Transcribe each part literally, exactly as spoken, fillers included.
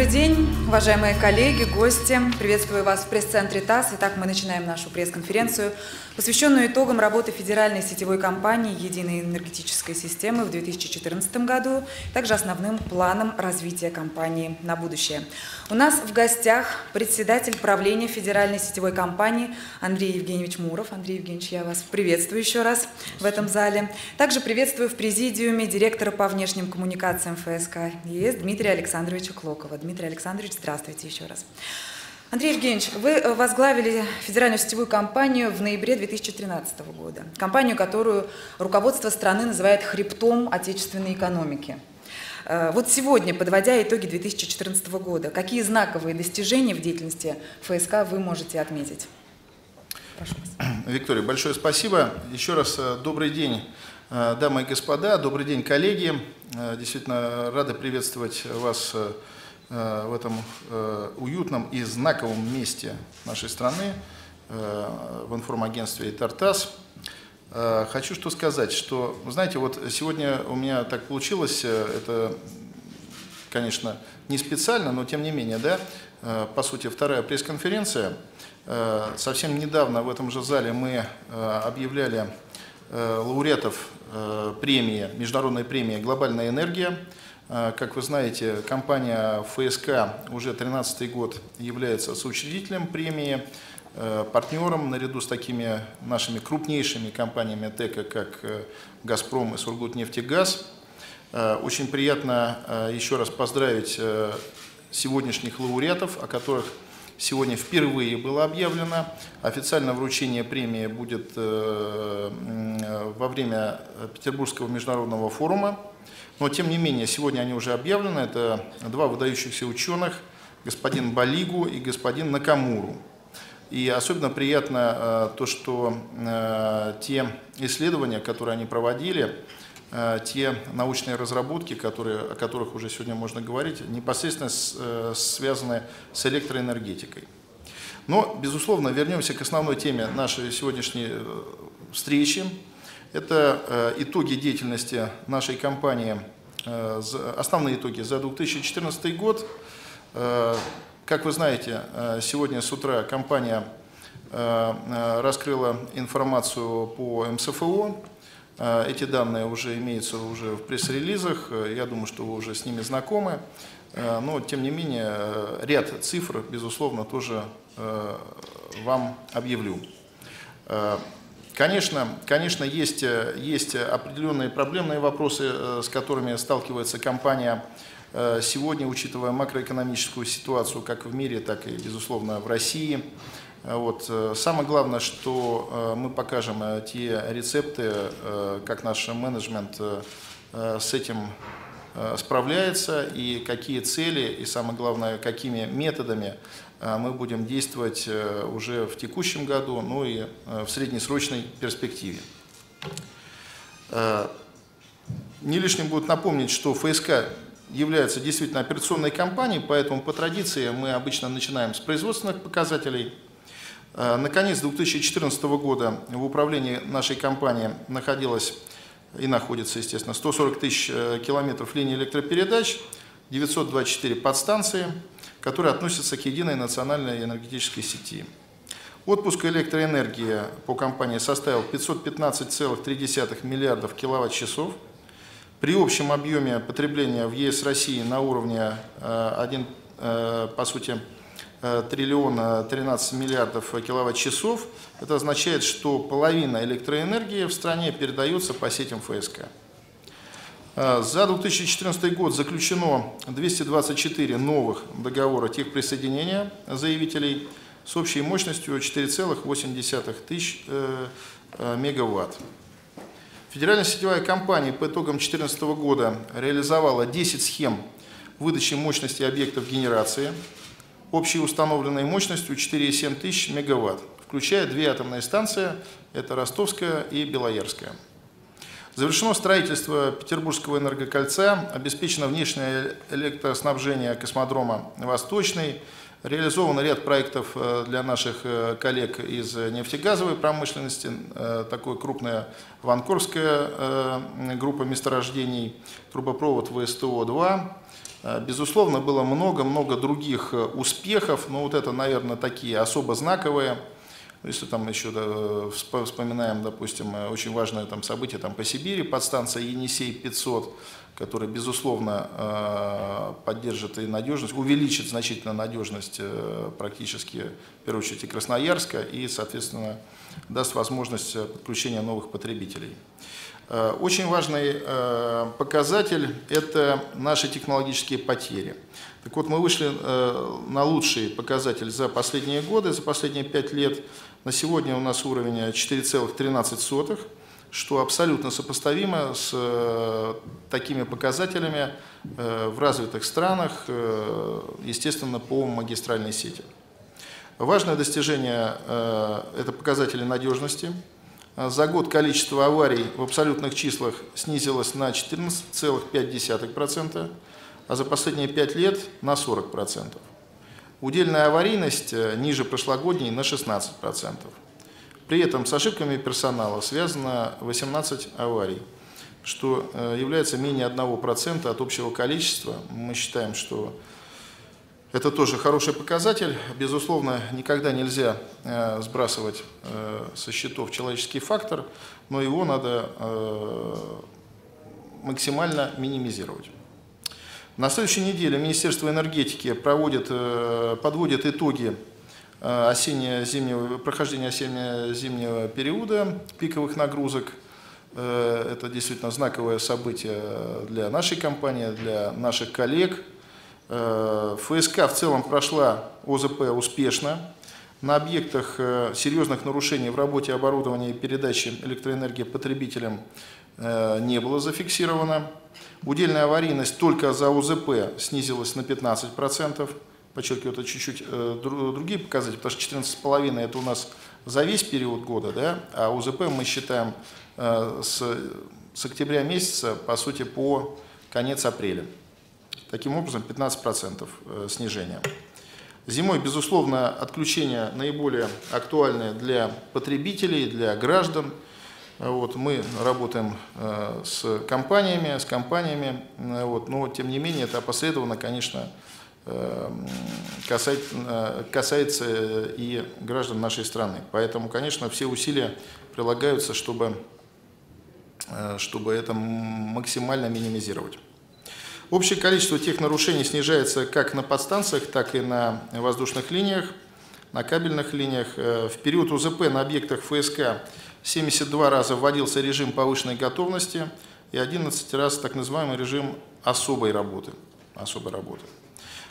Добрый день, уважаемые коллеги, гости. Приветствую вас в пресс-центре ТАСС. Итак, мы начинаем нашу пресс-конференцию, посвященную итогам работы Федеральной сетевой компании Единой энергетической системы в две тысячи четырнадцатом году, также основным планом развития компании на будущее. У нас в гостях председатель правления Федеральной сетевой компании Андрей Евгеньевич Муров. Андрей Евгеньевич, я вас приветствую еще раз в этом зале. Также приветствую в президиуме директора по внешним коммуникациям ФСК ЕС Дмитрия Александровича Клокова. Дмитрий Александрович, здравствуйте еще раз. Андрей Евгеньевич, вы возглавили Федеральную сетевую компанию в ноябре две тысячи тринадцатого года. Компанию, которую руководство страны называет хребтом отечественной экономики. Вот сегодня, подводя итоги две тысячи четырнадцатого года, какие знаковые достижения в деятельности ФСК вы можете отметить? Прошу вас. Виктория, большое спасибо. Еще раз добрый день. Дамы и господа, добрый день, коллеги. Действительно, рада приветствовать вас в этом уютном и знаковом месте нашей страны, в информагентстве Интер РАО. Хочу что сказать, что, вы знаете, вот сегодня у меня так получилось, это, конечно, не специально, но тем не менее, да, по сути, вторая пресс-конференция. Совсем недавно в этом же зале мы объявляли лауреатов премии, международной премии «Глобальная энергия». Как вы знаете, компания ФСК уже тринадцатый год является соучредителем премии, партнером наряду с такими нашими крупнейшими компаниями ТЭКа, как «Газпром» и «Сургутнефтегаз». Очень приятно еще раз поздравить сегодняшних лауреатов, о которых сегодня впервые было объявлено. Официально вручение премии будет во время Петербургского международного форума. Но, тем не менее, сегодня они уже объявлены. Это два выдающихся ученых, господин Балигу и господин Накамуру. И особенно приятно то, что те исследования, которые они проводили, те научные разработки, которые, о которых уже сегодня можно говорить, непосредственно связаны с электроэнергетикой. Но, безусловно, вернемся к основной теме нашей сегодняшней встречи. Это итоги деятельности нашей компании, основные итоги за две тысячи четырнадцатый год. Как вы знаете, сегодня с утра компания раскрыла информацию по МСФО. Эти данные уже имеются уже в пресс-релизах, я думаю, что вы уже с ними знакомы. Но, тем не менее, ряд цифр, безусловно, тоже вам объявлю. Конечно, конечно есть, есть определенные проблемные вопросы, с которыми сталкивается компания сегодня, учитывая макроэкономическую ситуацию как в мире, так и, безусловно, в России. Вот. Самое главное, что мы покажем те рецепты, как наш менеджмент с этим справляется, и какие цели, и самое главное, какими методами мы будем действовать уже в текущем году, ну и в среднесрочной перспективе. Не лишним будет напомнить, что ФСК является действительно операционной компанией, поэтому по традиции мы обычно начинаем с производственных показателей. На конец две тысячи четырнадцатого года в управлении нашей компании находилось и находится, естественно, сто сорок тысяч километров линии электропередач, девятьсот двадцать четыре подстанции, которые относятся к единой национальной энергетической сети. Отпуск электроэнергии по компании составил пятьсот пятнадцать целых три десятых миллиардов киловатт-часов. При общем объеме потребления в ЕС России на уровне один триллион тринадцать миллиардов киловатт-часов, это означает, что половина электроэнергии в стране передается по сетям ФСК. За две тысячи четырнадцатый год заключено двести двадцать четыре новых договора техприсоединения заявителей с общей мощностью четыре целых восемь десятых тысяч мегаватт. Федеральная сетевая компания по итогам две тысячи четырнадцатого года реализовала десять схем выдачи мощности объектов генерации, общей установленной мощностью четыре целых семь десятых тысяч мегаватт, включая две атомные станции, это Ростовская и Белоярская. Завершено строительство Петербургского энергокольца, обеспечено внешнее электроснабжение космодрома «Восточный», реализован ряд проектов для наших коллег из нефтегазовой промышленности, такое крупное Ванкорская группа месторождений, трубопровод ВСТО-два, Безусловно, было много-много других успехов, но вот это, наверное, такие особо знаковые. Если там еще да, вспоминаем, допустим, очень важное там событие там, по Сибири, подстанция Енисей пятьсот, которая, безусловно, поддержит и надежность, увеличит значительно надежность практически, в первую очередь, и Красноярска, и, соответственно, даст возможность подключения новых потребителей. Очень важный показатель – это наши технологические потери. Так вот, мы вышли на лучший показатель за последние годы, за последние пять лет. На сегодня у нас уровень четыре целых тринадцать сотых, что абсолютно сопоставимо с такими показателями в развитых странах, естественно, по магистральной сети. Важное достижение – это показатели надежности. За год количество аварий в абсолютных числах снизилось на четырнадцать целых пять десятых процента, а за последние пять лет на сорок процентов. Удельная аварийность ниже прошлогодней на шестнадцать процентов. При этом с ошибками персонала связано восемнадцать аварий, что является менее одного процента от общего количества. Мы считаем, что это тоже хороший показатель. Безусловно, никогда нельзя э, сбрасывать э, со счетов человеческий фактор, но его надо э, максимально минимизировать. На следующей неделе Министерство энергетики проводит, э, подводит итоги э, осенне-зимнего, прохождения осенне-зимнего периода пиковых нагрузок. Э, это действительно знаковое событие для нашей компании, для наших коллег. ФСК в целом прошла ОЗП успешно. На объектах серьезных нарушений в работе оборудования и передачи электроэнергии потребителям не было зафиксировано. Удельная аварийность только за ОЗП снизилась на пятнадцать процентов. Подчеркиваю, это чуть-чуть другие показатели, потому что четырнадцать целых пять десятых процента это у нас за весь период года, да? А ОЗП мы считаем с, с октября месяца, по сути, по конец апреля. Таким образом, пятнадцать процентов снижения. Зимой, безусловно, отключения наиболее актуальны для потребителей, для граждан. Вот, мы работаем с компаниями, с компаниями, вот, но тем не менее это опосредованно, конечно, касается, касается и граждан нашей страны. Поэтому, конечно, все усилия прилагаются, чтобы, чтобы это максимально минимизировать. Общее количество тех нарушений снижается как на подстанциях, так и на воздушных линиях, на кабельных линиях. В период УЗП на объектах ФСК семьдесят два раза вводился режим повышенной готовности и одиннадцать раз так называемый режим особой работы. Особой работы.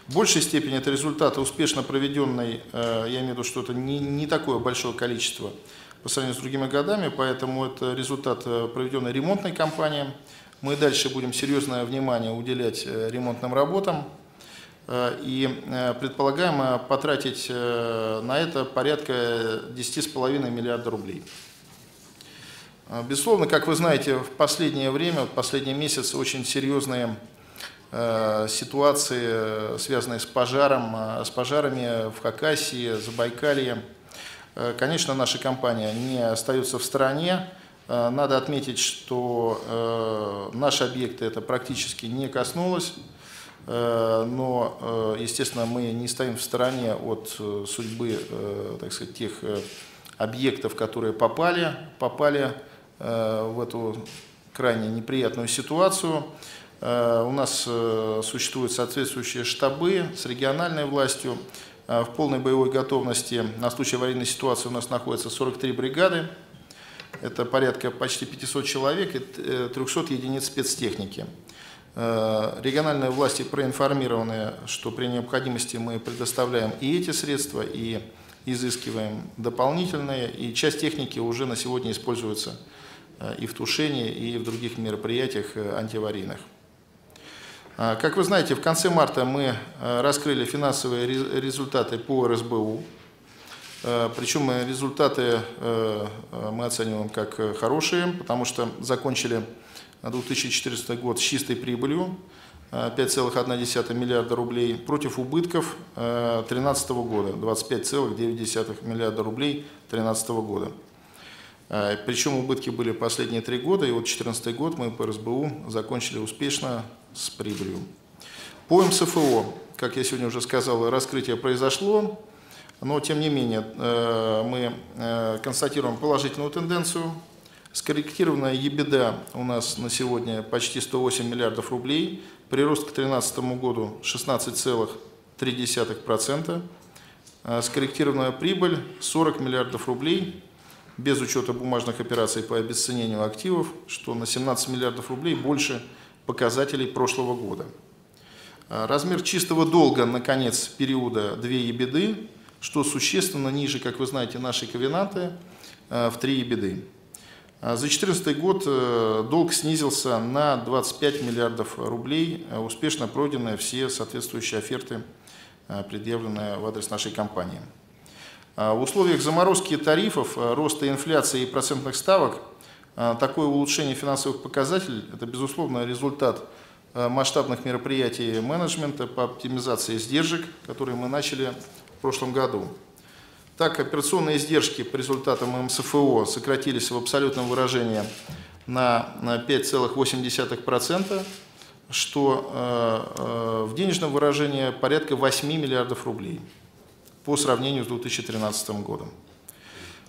В большей степени это результаты успешно проведенной, я имею в виду, что это не, не такое большое количество по сравнению с другими годами, поэтому это результат проведенной ремонтной кампании. Мы дальше будем серьезное внимание уделять ремонтным работам и предполагаем потратить на это порядка десяти с половиной миллиарда рублей. Безусловно, как вы знаете, в последнее время, в последний месяц очень серьезные ситуации, связанные с пожаром, с пожарами в Хакасии, Забайкалье. Конечно, наша компания не остается в стороне. Надо отметить, что э, наши объекты это практически не коснулось, э, но, э, естественно, мы не стоим в стороне от э, судьбы э, так сказать, тех э, объектов, которые попали, попали э, в эту крайне неприятную ситуацию. Э, у нас э, существуют соответствующие штабы с региональной властью. Э, в полной боевой готовности на случай аварийной ситуации у нас находятся сорок три бригады. Это порядка почти пятисот человек и трехсот единиц спецтехники. Региональные власти проинформированы, что при необходимости мы предоставляем и эти средства, и изыскиваем дополнительные. И часть техники уже на сегодня используется и в тушении, и в других мероприятиях антиаварийных. Как вы знаете, в конце марта мы раскрыли финансовые результаты по РСБУ. Причем результаты мы оцениваем как хорошие, потому что закончили две тысячи четырнадцатый год с чистой прибылью пять целых одна десятая миллиарда рублей против убытков две тысячи тринадцатого года двадцать пять целых девять десятых миллиарда рублей две тысячи тринадцатого года. Причем убытки были последние три года, и вот две тысячи четырнадцатый год мы по РСБУ закончили успешно с прибылью. По эм эс эф о, как я сегодня уже сказал, раскрытие произошло, но тем не менее мы констатируем положительную тенденцию. Скорректированная EBITDA у нас на сегодня почти сто восемь миллиардов рублей, прирост к две тысячи тринадцатому году шестнадцать целых три десятых процента, скорректированная прибыль сорок миллиардов рублей, без учета бумажных операций по обесценению активов, что на семнадцать миллиардов рублей больше показателей прошлого года. Размер чистого долга на конец периода две EBITDA, что существенно ниже, как вы знаете, нашей ковенанты в три EBITDA. За две тысячи четырнадцатый год долг снизился на двадцать пять миллиардов рублей, успешно пройдены все соответствующие оферты, предъявленные в адрес нашей компании. В условиях заморозки тарифов, роста инфляции и процентных ставок такое улучшение финансовых показателей – это, безусловно, результат масштабных мероприятий менеджмента по оптимизации издержек, которые мы начали в прошлом году. Так, операционные издержки по результатам эм эс эф о сократились в абсолютном выражении на пять целых восемь десятых процента, что в денежном выражении порядка восьми миллиардов рублей по сравнению с две тысячи тринадцатым годом.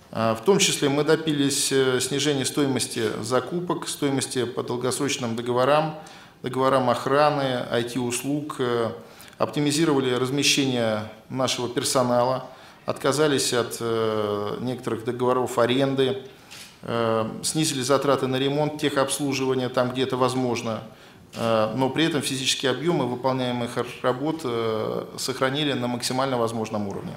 В том числе мы добились снижения стоимости закупок, стоимости по долгосрочным договорам, договорам охраны, ай ти услуг, оптимизировали размещение нашего персонала, отказались от э, некоторых договоров аренды, э, снизили затраты на ремонт, техобслуживание там, где это возможно, э, но при этом физические объемы выполняемых работ э, сохранили на максимально возможном уровне.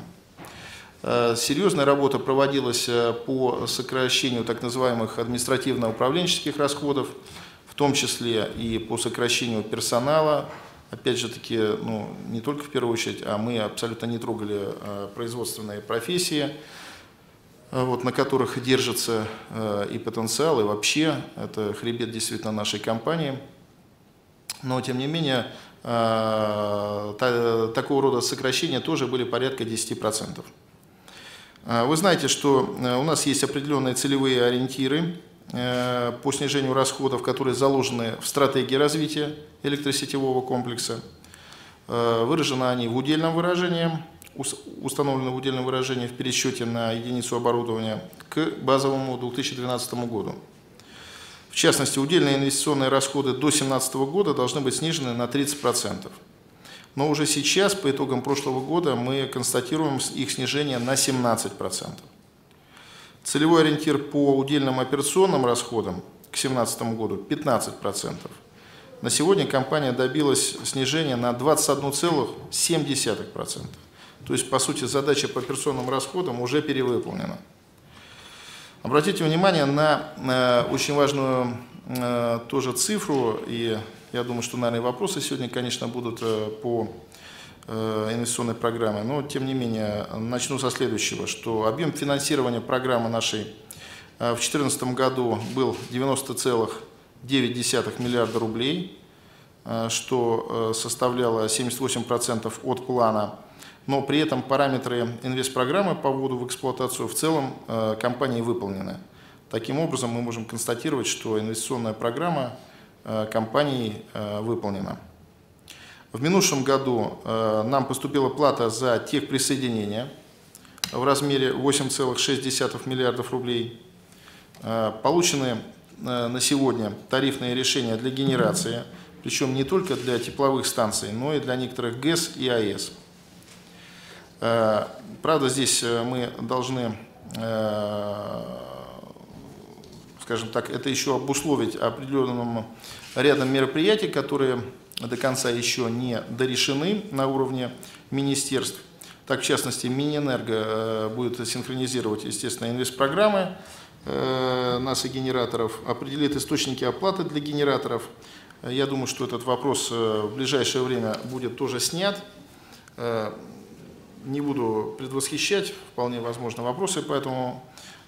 Э, серьезная работа проводилась по сокращению так называемых административно-управленческих расходов, в том числе и по сокращению персонала. Опять же таки, ну, не только в первую очередь, а мы абсолютно не трогали э, производственные профессии, э, вот, на которых держится э, и потенциал, и вообще это хребет действительно нашей компании. Но тем не менее, э, та, такого рода сокращения тоже были порядка десяти процентов. Э, вы знаете, что у нас есть определенные целевые ориентиры по снижению расходов, которые заложены в стратегии развития электросетевого комплекса. Выражены они в удельном выражении, установлены в удельном выражении в пересчете на единицу оборудования к базовому две тысячи двенадцатому году. В частности, удельные инвестиционные расходы до две тысячи семнадцатого года должны быть снижены на тридцать процентов. Но уже сейчас, по итогам прошлого года, мы констатируем их снижение на семнадцать процентов. Целевой ориентир по удельным операционным расходам к две тысячи семнадцатому году пятнадцать процентов. На сегодня компания добилась снижения на двадцать одну целую семь десятых процента. То есть, по сути, задача по операционным расходам уже перевыполнена. Обратите внимание на очень важную тоже цифру, и я думаю, что, наверное, вопросы сегодня, конечно, будут по инвестиционной программы, но тем не менее начну со следующего, что объем финансирования программы нашей в две тысячи четырнадцатом году был девяносто целых девять десятых миллиарда рублей, что составляло семьдесят восемь процентов от плана, но при этом параметры инвестпрограммы по вводу в эксплуатацию в целом компании выполнены. Таким образом мы можем констатировать, что инвестиционная программа компании выполнена. В минувшем году нам поступила плата за техприсоединение в размере восемь целых шесть десятых миллиардов рублей. Получены на сегодня тарифные решения для генерации, причем не только для тепловых станций, но и для некоторых ГЭС и АЭС. Правда, здесь мы должны, скажем так, это еще обусловить определенным рядом мероприятий, которые до конца еще не дорешены на уровне министерств. Так, в частности, Минэнерго будет синхронизировать, естественно, инвестпрограммы нас и генераторов, определит источники оплаты для генераторов. Я думаю, что этот вопрос в ближайшее время будет тоже снят. Не буду предвосхищать, вполне возможно, вопросы по этому.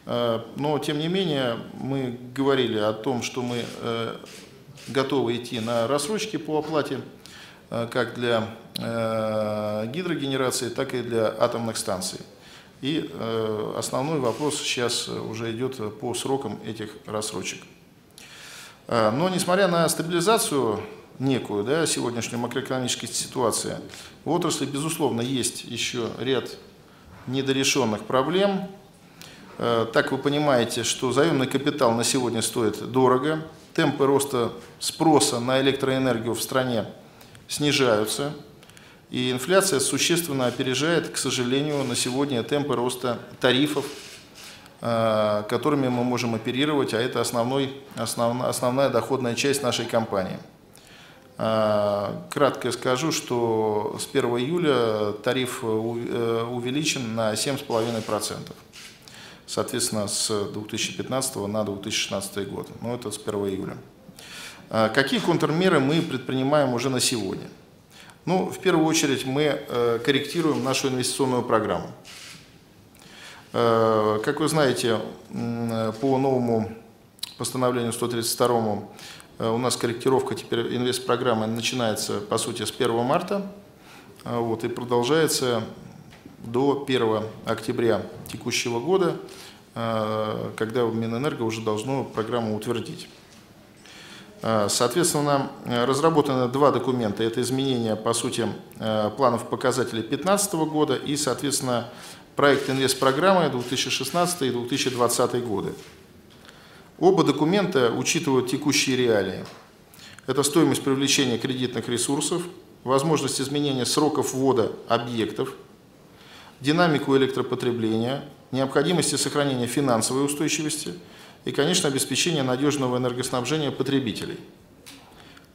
Но, тем не менее, мы говорили о том, что мы готовы идти на рассрочки по оплате как для гидрогенерации, так и для атомных станций. И основной вопрос сейчас уже идет по срокам этих рассрочек. Но несмотря на стабилизацию некую, да, сегодняшней макроэкономической ситуации. В отрасли, безусловно, есть еще ряд недорешенных проблем. Так вы понимаете, что заемный капитал на сегодня стоит дорого, темпы роста спроса на электроэнергию в стране снижаются, и инфляция существенно опережает, к сожалению, на сегодня темпы роста тарифов, которыми мы можем оперировать, а это основной, основная, основная доходная часть нашей компании. Кратко скажу, что с первого июля тариф увеличен на семь и пять десятых процента, соответственно, с две тысячи пятнадцатого на две тысячи шестнадцатый год, но это с первого июля. Какие контрмеры мы предпринимаем уже на сегодня? Ну, в первую очередь мы корректируем нашу инвестиционную программу. Как вы знаете, по новому постановлению сто тридцать два у нас корректировка теперь инвестпрограммы начинается, по сути, с первого марта, вот, и продолжается до первого октября текущего года, когда Минэнерго уже должно программу утвердить. Соответственно, разработаны два документа. Это изменение, по сути, планов показателей две тысячи пятнадцатого года и, соответственно, проект инвестпрограммы две тысячи шестнадцатый и две тысячи двадцатый годы. Оба документа учитывают текущие реалии. Это стоимость привлечения кредитных ресурсов, возможность изменения сроков ввода объектов, динамику электропотребления, необходимости сохранения финансовой устойчивости и, конечно, обеспечение надежного энергоснабжения потребителей.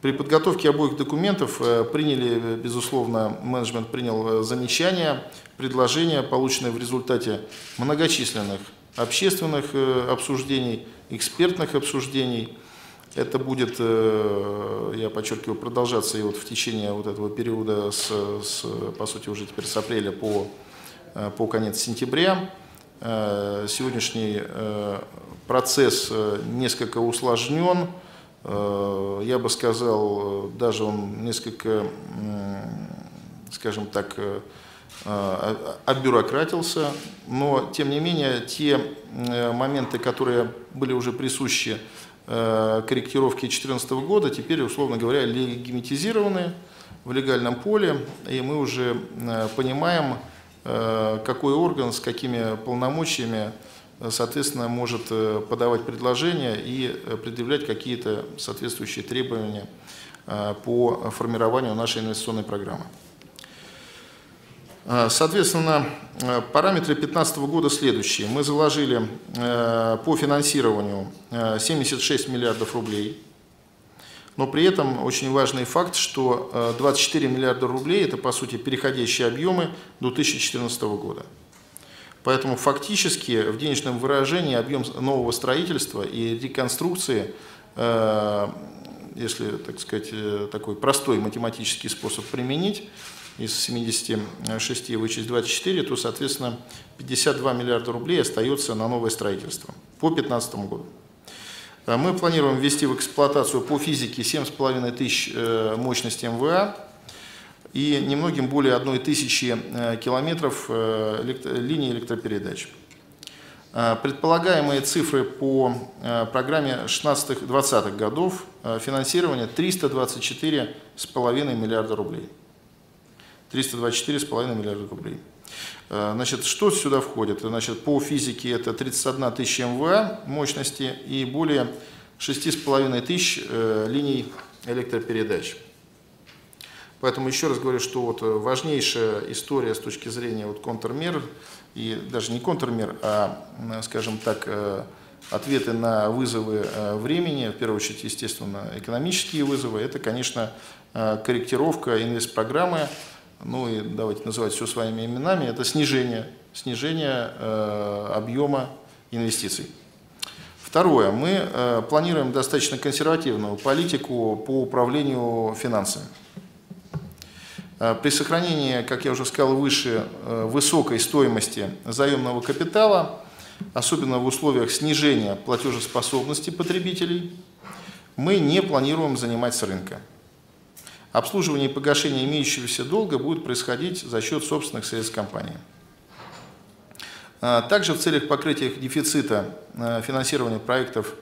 При подготовке обоих документов приняли, безусловно, менеджмент принял замечания, предложения, полученные в результате многочисленных общественных обсуждений, экспертных обсуждений. Это будет, я подчеркиваю, продолжаться и вот в течение вот этого периода, с, с, по сути, уже теперь с апреля по, по конец сентября. Сегодняшний процесс несколько усложнен. Я бы сказал, даже он несколько, скажем так, обюрократился, но тем не менее те моменты, которые были уже присущи корректировке две тысячи четырнадцатого года, теперь, условно говоря, легитимизированы в легальном поле, и мы уже понимаем, какой орган с какими полномочиями, соответственно, может подавать предложения и предъявлять какие-то соответствующие требования по формированию нашей инвестиционной программы. Соответственно, параметры две тысячи пятнадцатого года следующие. Мы заложили по финансированию семьдесят шесть миллиардов рублей, но при этом очень важный факт, что двадцать четыре миллиарда рублей – это, по сути, переходящие объемы до две тысячи четырнадцатого года. Поэтому фактически в денежном выражении объем нового строительства и реконструкции, если, так сказать, такой простой математический способ применить, из семидесяти шести вычесть двадцать четыре, то, соответственно, пятьдесят два миллиарда рублей остается на новое строительство по две тысячи пятнадцатому году. Мы планируем ввести в эксплуатацию по физике семь с половиной тысяч мощностей эм вэ а, и немногим более одной тысячи километров линий электропередач. Предполагаемые цифры по программе шестнадцатых-двадцатых годов финансирования триста двадцать четыре и пять десятых миллиарда рублей. триста двадцать четыре и пять десятых миллиарда рублей. Значит, что сюда входит? Значит, по физике это тридцать одна тысяча эм вэ а мощности и более шести с половиной тысяч линий электропередач. Поэтому еще раз говорю, что вот важнейшая история с точки зрения вот контрмер, и даже не контрмер, а, скажем так, ответы на вызовы времени, в первую очередь, естественно, экономические вызовы, это, конечно, корректировка инвестпрограммы, ну и давайте называть все своими именами, это снижение, снижение объема инвестиций. Второе, мы планируем достаточно консервативную политику по управлению финансами. При сохранении, как я уже сказал выше, высокой стоимости заемного капитала, особенно в условиях снижения платежеспособности потребителей, мы не планируем занимать с рынка. Обслуживание и погашение имеющегося долга будет происходить за счет собственных средств компании. Также в целях покрытия дефицита финансирования проектов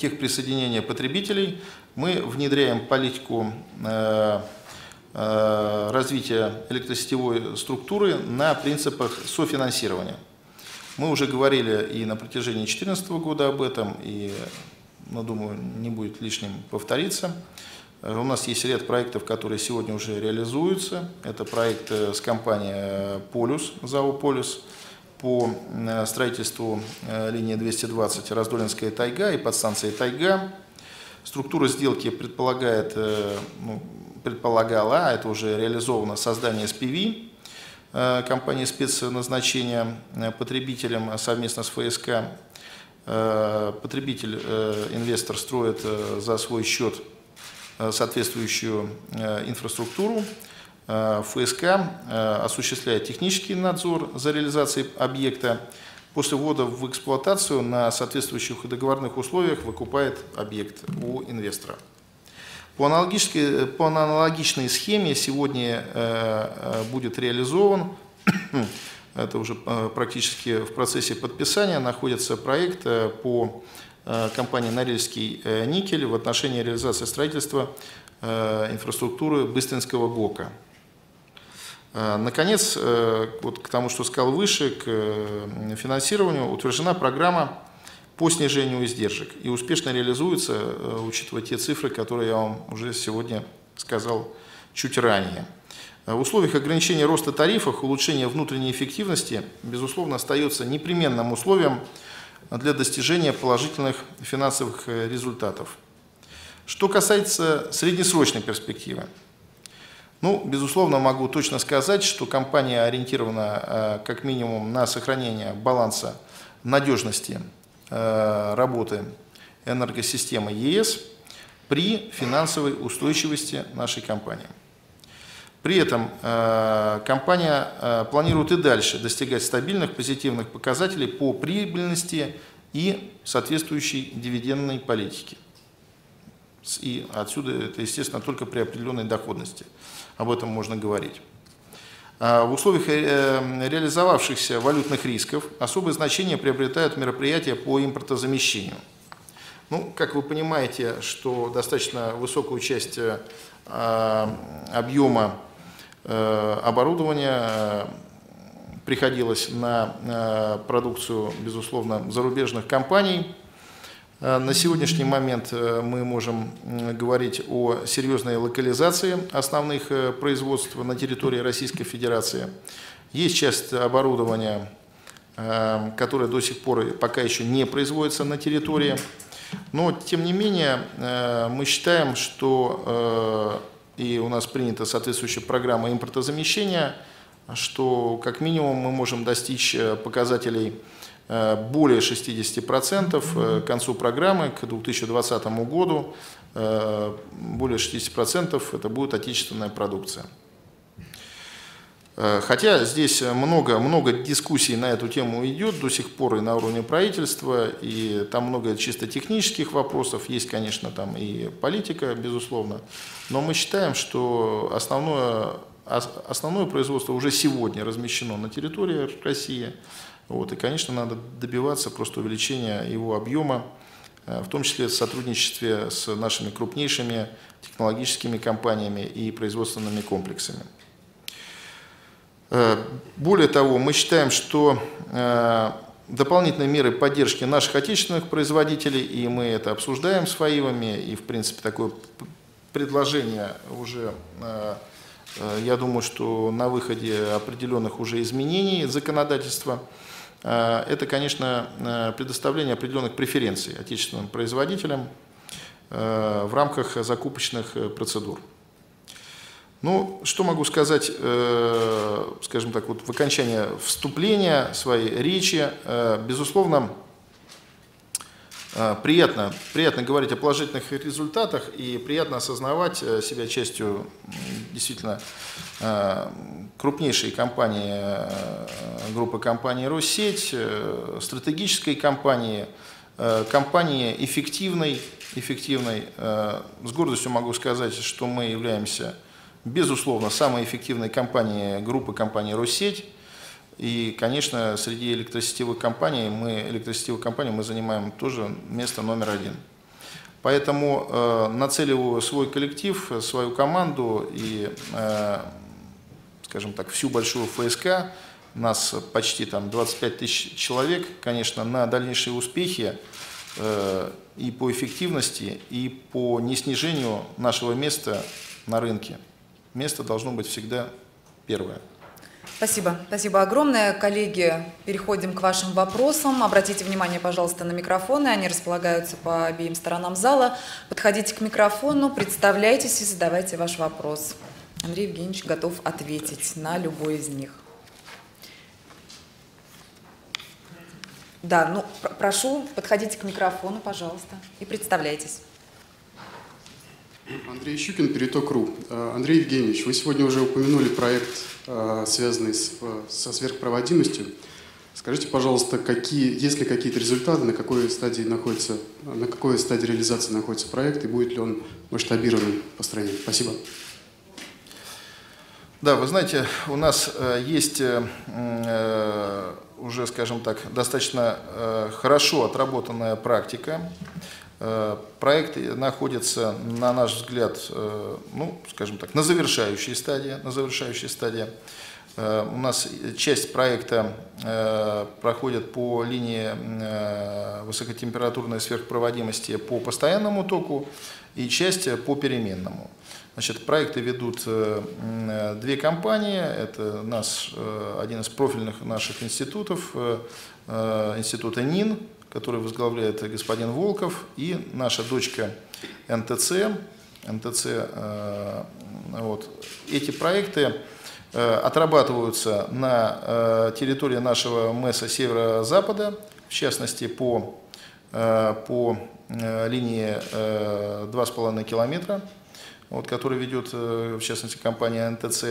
техприсоединения потребителей Мы внедряем политику развития электросетевой структуры на принципах софинансирования. Мы уже говорили и на протяжении две тысячи четырнадцатого года об этом, и, ну, думаю, не будет лишним повториться. У нас есть ряд проектов, которые сегодня уже реализуются. Это проект с компанией «Полюс», ЗАО «Полюс», по строительству линии двести двадцать Раздолинская тайга и подстанции «Тайга». Структура сделки предполагает, ну, предполагала, а это уже реализовано, создание эс пи ви, компании спецназначения потребителям совместно с эф эс ка. Потребитель, инвестор строит за свой счет соответствующую инфраструктуру. эф эс ка осуществляет технический надзор за реализацией объекта. После ввода в эксплуатацию на соответствующих договорных условиях выкупает объект у инвестора. По аналогичной, по аналогичной схеме сегодня будет реализован, это уже практически в процессе подписания, находится проект по компании «Норильский никель» в отношении реализации строительства инфраструктуры Быстринского блока. Наконец, вот к тому, что сказал выше, к финансированию, утверждена программа по снижению издержек и успешно реализуется, учитывая те цифры, которые я вам уже сегодня сказал чуть ранее. В условиях ограничения роста тарифов улучшение внутренней эффективности, безусловно, остается непременным условием для достижения положительных финансовых результатов. Что касается среднесрочной перспективы, ну, безусловно, могу точно сказать, что компания ориентирована как минимум на сохранение баланса надежности работы энергосистемы е эс при финансовой устойчивости нашей компании. При этом компания планирует и дальше достигать стабильных позитивных показателей по прибыльности и соответствующей дивидендной политике. И отсюда это, естественно, только при определенной доходности. Об этом можно говорить. В условиях реализовавшихся валютных рисков особое значение приобретают мероприятия по импортозамещению. Ну, как вы понимаете, что достаточно высокую часть объема оборудования приходилось на продукцию, безусловно, зарубежных компаний. На сегодняшний момент мы можем говорить о серьезной локализации основных производств на территории Российской Федерации. Есть часть оборудования, которое до сих пор пока еще не производится на территории. Но, тем не менее, мы считаем, что, и у нас принята соответствующая программа импортозамещения, что как минимум мы можем достичь показателей более шестидесяти процентов к концу программы, к две тысячи двадцатому году, более шестидесяти процентов это будет отечественная продукция. Хотя здесь много, много дискуссий на эту тему идет до сих пор и на уровне правительства, и там много чисто технических вопросов, есть, конечно, там и политика, безусловно, но мы считаем, что основное, основное производство уже сегодня размещено на территории России. Вот, и, конечно, надо добиваться просто увеличения его объема, в том числе в сотрудничестве с нашими крупнейшими технологическими компаниями и производственными комплексами. Более того, мы считаем, что дополнительные меры поддержки наших отечественных производителей, и мы это обсуждаем с ФАИВами, и, в принципе, такое предложение уже... Я думаю, что на выходе определенных уже изменений законодательства это, конечно, предоставление определенных преференций отечественным производителям в рамках закупочных процедур. Ну, что могу сказать, скажем так, вот в окончании вступления своей речи, безусловно, Приятно, приятно говорить о положительных результатах и приятно осознавать себя частью действительно крупнейшей компании, группы компаний «Россеть», стратегической компании, компании эффективной, эффективной. С гордостью могу сказать, что мы являемся, безусловно, самой эффективной компанией группы компаний «Россеть». И, конечно, среди электросетевых компаний мы, электросетевых компаний мы занимаем тоже место номер один. Поэтому э, нацеливаю свой коллектив, свою команду и, э, скажем так, всю большую ФСК, нас почти там двадцать пять тысяч человек, конечно, на дальнейшие успехи э, и по эффективности, и по неснижению нашего места на рынке. Место должно быть всегда первое. Спасибо. Спасибо огромное. Коллеги, переходим к вашим вопросам. Обратите внимание, пожалуйста, на микрофоны. Они располагаются по обеим сторонам зала. Подходите к микрофону, представляйтесь и задавайте ваш вопрос. Андрей Евгеньевич готов ответить на любой из них. Да, ну, прошу, подходите к микрофону, пожалуйста, и представляйтесь. Андрей Щукин, Переток точка ру. Андрей Евгеньевич, вы сегодня уже упомянули проект, связанный с, со сверхпроводимостью. Скажите, пожалуйста, какие, есть ли какие-то результаты, на какой стадии находится, на какой стадии реализации находится проект, и будет ли он масштабирован по стране? Спасибо. Да, вы знаете, у нас есть уже, скажем так, достаточно хорошо отработанная практика. Проект находится, на наш взгляд, ну, скажем так, на завершающей стадии. На завершающей стадии. У нас часть проекта проходит по линии высокотемпературной сверхпроводимости по постоянному току и часть по переменному. Значит, проекты ведут две компании. Это наш, один из профильных наших институтов, института НИН, который возглавляет господин Волков, и наша дочка НТЦ. НТЦ вот. Эти проекты отрабатываются на территории нашего МЭСа Северо-Запада, в частности по, по линии два с половиной километра, вот, который ведет, в частности, компания НТЦ.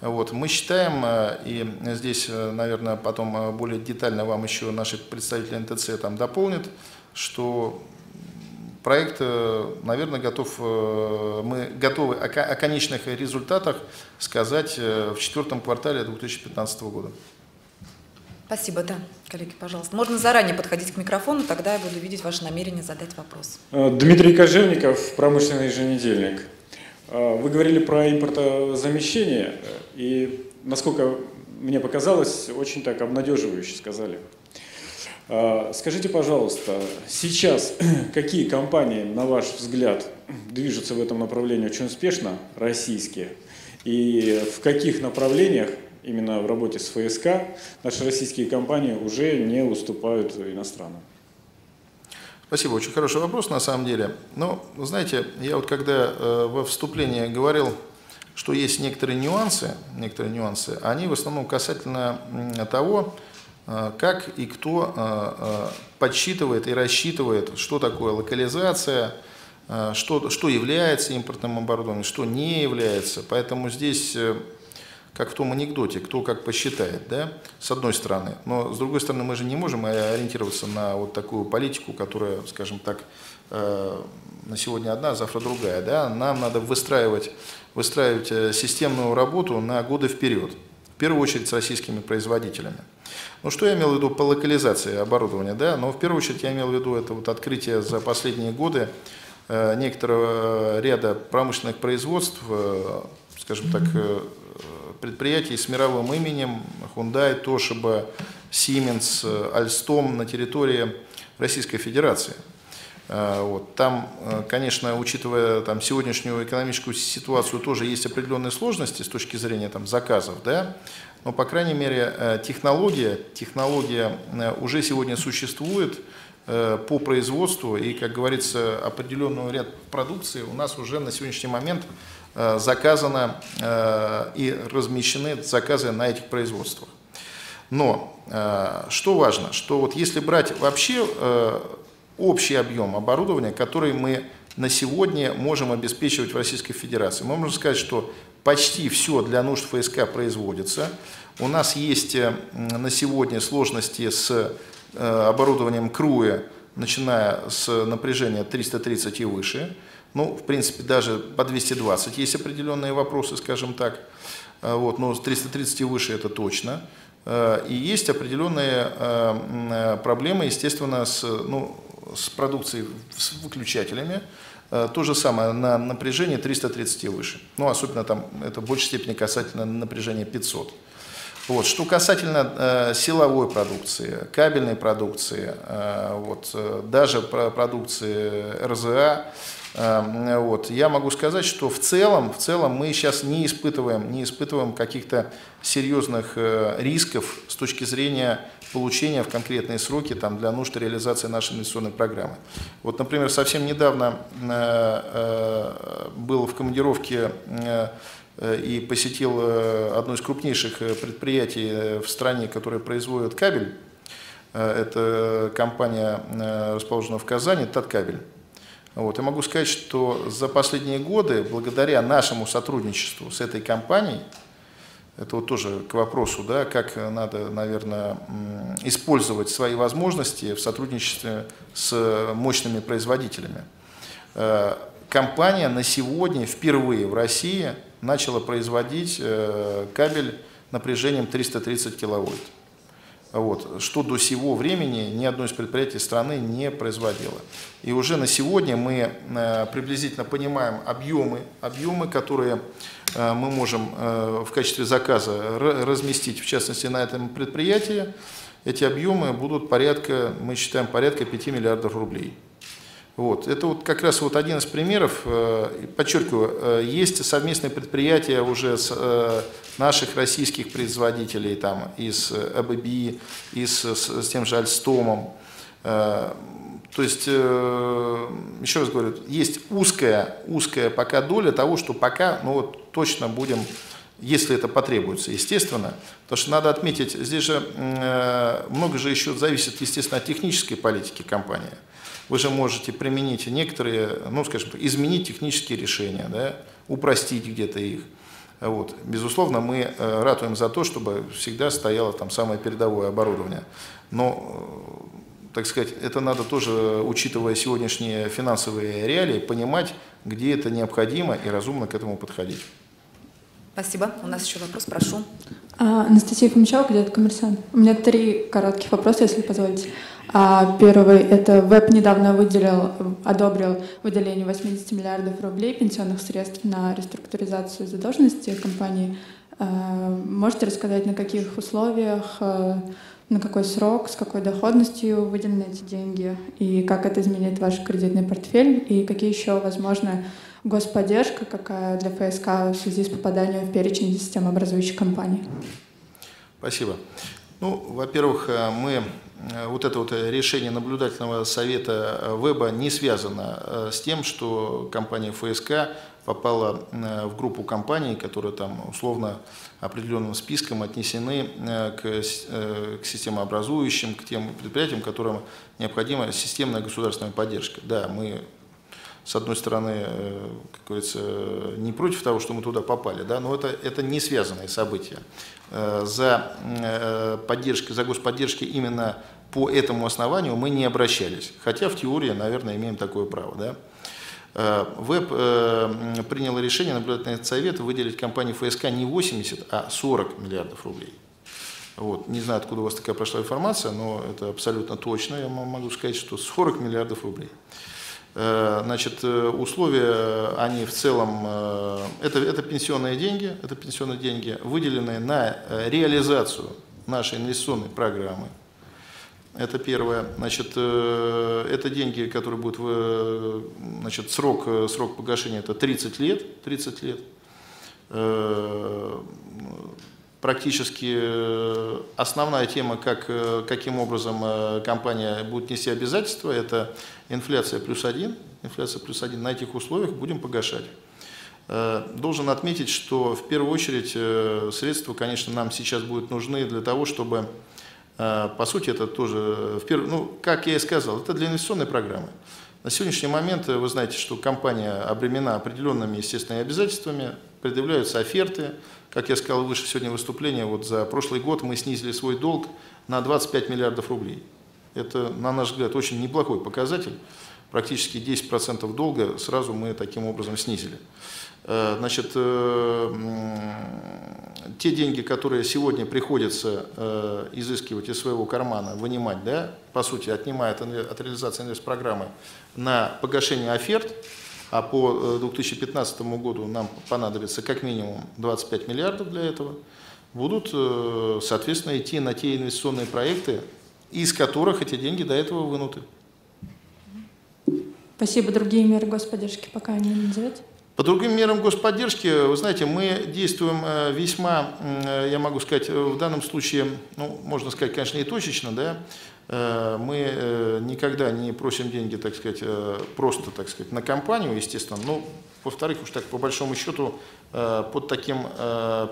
Вот, мы считаем, и здесь, наверное, потом более детально вам еще наши представители НТЦ там дополнят, что проект, наверное, готов, мы готовы о, о конечных результатах сказать в четвертом квартале две тысячи пятнадцатого года. Спасибо, да. Коллеги, пожалуйста. Можно заранее подходить к микрофону, тогда я буду видеть ваше намерение задать вопрос. Дмитрий Кожевников, промышленный еженедельник. Вы говорили про импортозамещение, и, насколько мне показалось, очень так обнадеживающе сказали. Скажите, пожалуйста, сейчас какие компании, на ваш взгляд, движутся в этом направлении очень успешно, российские, и в каких направлениях, именно в работе с ФСК, наши российские компании уже не уступают иностранным? Спасибо, очень хороший вопрос на самом деле. Но, знаете, я вот когда э, во вступлении говорил, что есть некоторые нюансы, некоторые нюансы, они в основном касательно того, э, как и кто э, подсчитывает и рассчитывает, что такое локализация, э, что, что является импортным оборудованием, что не является. Поэтому здесь, э, как в том анекдоте, кто как посчитает, да, с одной стороны. Но с другой стороны, мы же не можем ориентироваться на вот такую политику, которая, скажем так, э, на сегодня одна, а завтра другая. Да? Нам надо выстраивать, выстраивать системную работу на годы вперед, в первую очередь с российскими производителями. Ну, что я имел в виду по локализации оборудования? Да? Но в первую очередь я имел в виду это вот открытие за последние годы э, некоторого ряда промышленных производств, э, скажем так, э, предприятий с мировым именем Hyundai, Toshiba, Siemens, Alstom на территории Российской Федерации. Вот. Там, конечно, учитывая там, сегодняшнюю экономическую ситуацию, тоже есть определенные сложности с точки зрения там, заказов, да? Но, по крайней мере, технология, технология уже сегодня существует по производству, и, как говорится, определенный ряд продукции у нас уже на сегодняшний момент заказано и размещены заказы на этих производствах. Но что важно, что вот если брать вообще общий объем оборудования, который мы на сегодня можем обеспечивать в Российской Федерации, мы можем сказать, что почти все для нужд ФСК производится. У нас есть на сегодня сложности с оборудованием КРУЭ, начиная с напряжения триста тридцать и выше. Ну, в принципе, даже по двести двадцать есть определенные вопросы, скажем так. Вот, но с триста тридцать и выше это точно. И есть определенные проблемы, естественно, с, ну, с продукцией с выключателями. То же самое на напряжение триста тридцать и выше. Ну, особенно там это в большей степени касательно напряжения пятьсот. Вот. Что касательно э, силовой продукции, кабельной продукции, э, вот, э, даже про продукции РЗА, э, вот, я могу сказать, что в целом, в целом мы сейчас не испытываем, не испытываем каких-то серьезных э, рисков с точки зрения получения в конкретные сроки там, для нужд реализации нашей инвестиционной программы. Вот, например, совсем недавно э, э, был в командировке э, и посетил одно из крупнейших предприятий в стране, которое производит кабель. Это компания, расположена в Казани, «Таткабель». Вот. И могу сказать, что за последние годы, благодаря нашему сотрудничеству с этой компанией, это вот тоже к вопросу, да, как надо, наверное, использовать свои возможности в сотрудничестве с мощными производителями. Компания на сегодня впервые в России начала производить кабель напряжением триста тридцать киловольт. Вот, что до сего времени ни одно из предприятий страны не производило. И уже на сегодня мы приблизительно понимаем объемы, объемы, которые мы можем в качестве заказа разместить, в частности, на этом предприятии. Эти объемы будут порядка, мы считаем, порядка пяти миллиардов рублей. Вот. Это вот как раз вот один из примеров. Подчеркиваю, есть совместные предприятия уже с наших российских производителей, там, и с АББ, и с, с тем же Альстомом. То есть, еще раз говорю, есть узкая, узкая пока доля того, что пока, ну вот точно будем, если это потребуется, естественно. Потому что надо отметить, здесь же много же еще зависит, естественно, от технической политики компании. Вы же можете применить некоторые, ну, скажем, изменить технические решения, да, упростить где-то их. Вот. Безусловно, мы ратуем за то, чтобы всегда стояло там самое передовое оборудование. Но, так сказать, это надо тоже, учитывая сегодняшние финансовые реалии, понимать, где это необходимо и разумно к этому подходить. Спасибо. У нас еще вопрос, прошу. А, Анастасия Фомичева, «Газета Коммерсант». У меня три коротких вопроса, если позволите. А, первый – это ВЭП недавно выделил, одобрил выделение восьмидесяти миллиардов рублей пенсионных средств на реструктуризацию задолженности компании. А, можете рассказать, на каких условиях, на какой срок, с какой доходностью выделены эти деньги, и как это изменит ваш кредитный портфель, и какие еще, возможно, господдержка какая для ФСК в связи с попаданием в перечень системообразующих компаний? Спасибо. Ну, во-первых, мы вот это вот решение наблюдательного совета ВЭБа не связано с тем, что компания ФСК попала в группу компаний, которые там условно определенным списком отнесены к, к системообразующим, к тем предприятиям, которым необходима системная государственная поддержка. Да, мы с одной стороны, как говорится, не против того, что мы туда попали, да, но это, это не связанные события. За поддержкой, за господдержкой именно по этому основанию мы не обращались, хотя в теории, наверное, имеем такое право, да. ВЭБ приняло решение, наблюдательный совет, выделить компании ФСК не восемьдесят, а сорок миллиардов рублей. Вот. Не знаю, откуда у вас такая прошла информация, но это абсолютно точно, я могу сказать, что сорок миллиардов рублей. Значит, условия, они в целом, это, это пенсионные деньги, это пенсионные деньги, выделенные на реализацию нашей инвестиционной программы. Это первое. Значит, это деньги, которые будут, в, значит, срок, срок погашения это тридцать лет, тридцать лет. Практически основная тема, как, каким образом компания будет нести обязательства, это инфляция плюс один. Инфляция плюс один на этих условиях будем погашать. Должен отметить, что в первую очередь средства, конечно, нам сейчас будут нужны для того, чтобы, по сути, это тоже, в первую, ну, как я и сказал, это для инвестиционной программы. На сегодняшний момент вы знаете, что компания обремена определенными, естественно, обязательствами, предъявляются оферты. Как я сказал выше сегодня в выступлении, вот за прошлый год мы снизили свой долг на двадцать пять миллиардов рублей. Это, на наш взгляд, очень неплохой показатель. Практически десять процентов долга сразу мы таким образом снизили. Значит, те деньги, которые сегодня приходится э, изыскивать из своего кармана, вынимать, да, по сути, отнимает от реализации инвестпрограммы на погашение оферт, а по две тысячи пятнадцатому году нам понадобится как минимум двадцать пять миллиардов для этого, будут, э, соответственно, идти на те инвестиционные проекты, из которых эти деньги до этого вынуты. Спасибо. Другие меры господдержки пока не назовете? По другим мерам господдержки, вы знаете, мы действуем весьма, я могу сказать, в данном случае, ну, можно сказать, конечно, и точечно, да, мы никогда не просим деньги, так сказать, просто, так сказать, на компанию, естественно, но, во-вторых, уж так, по большому счету, под таким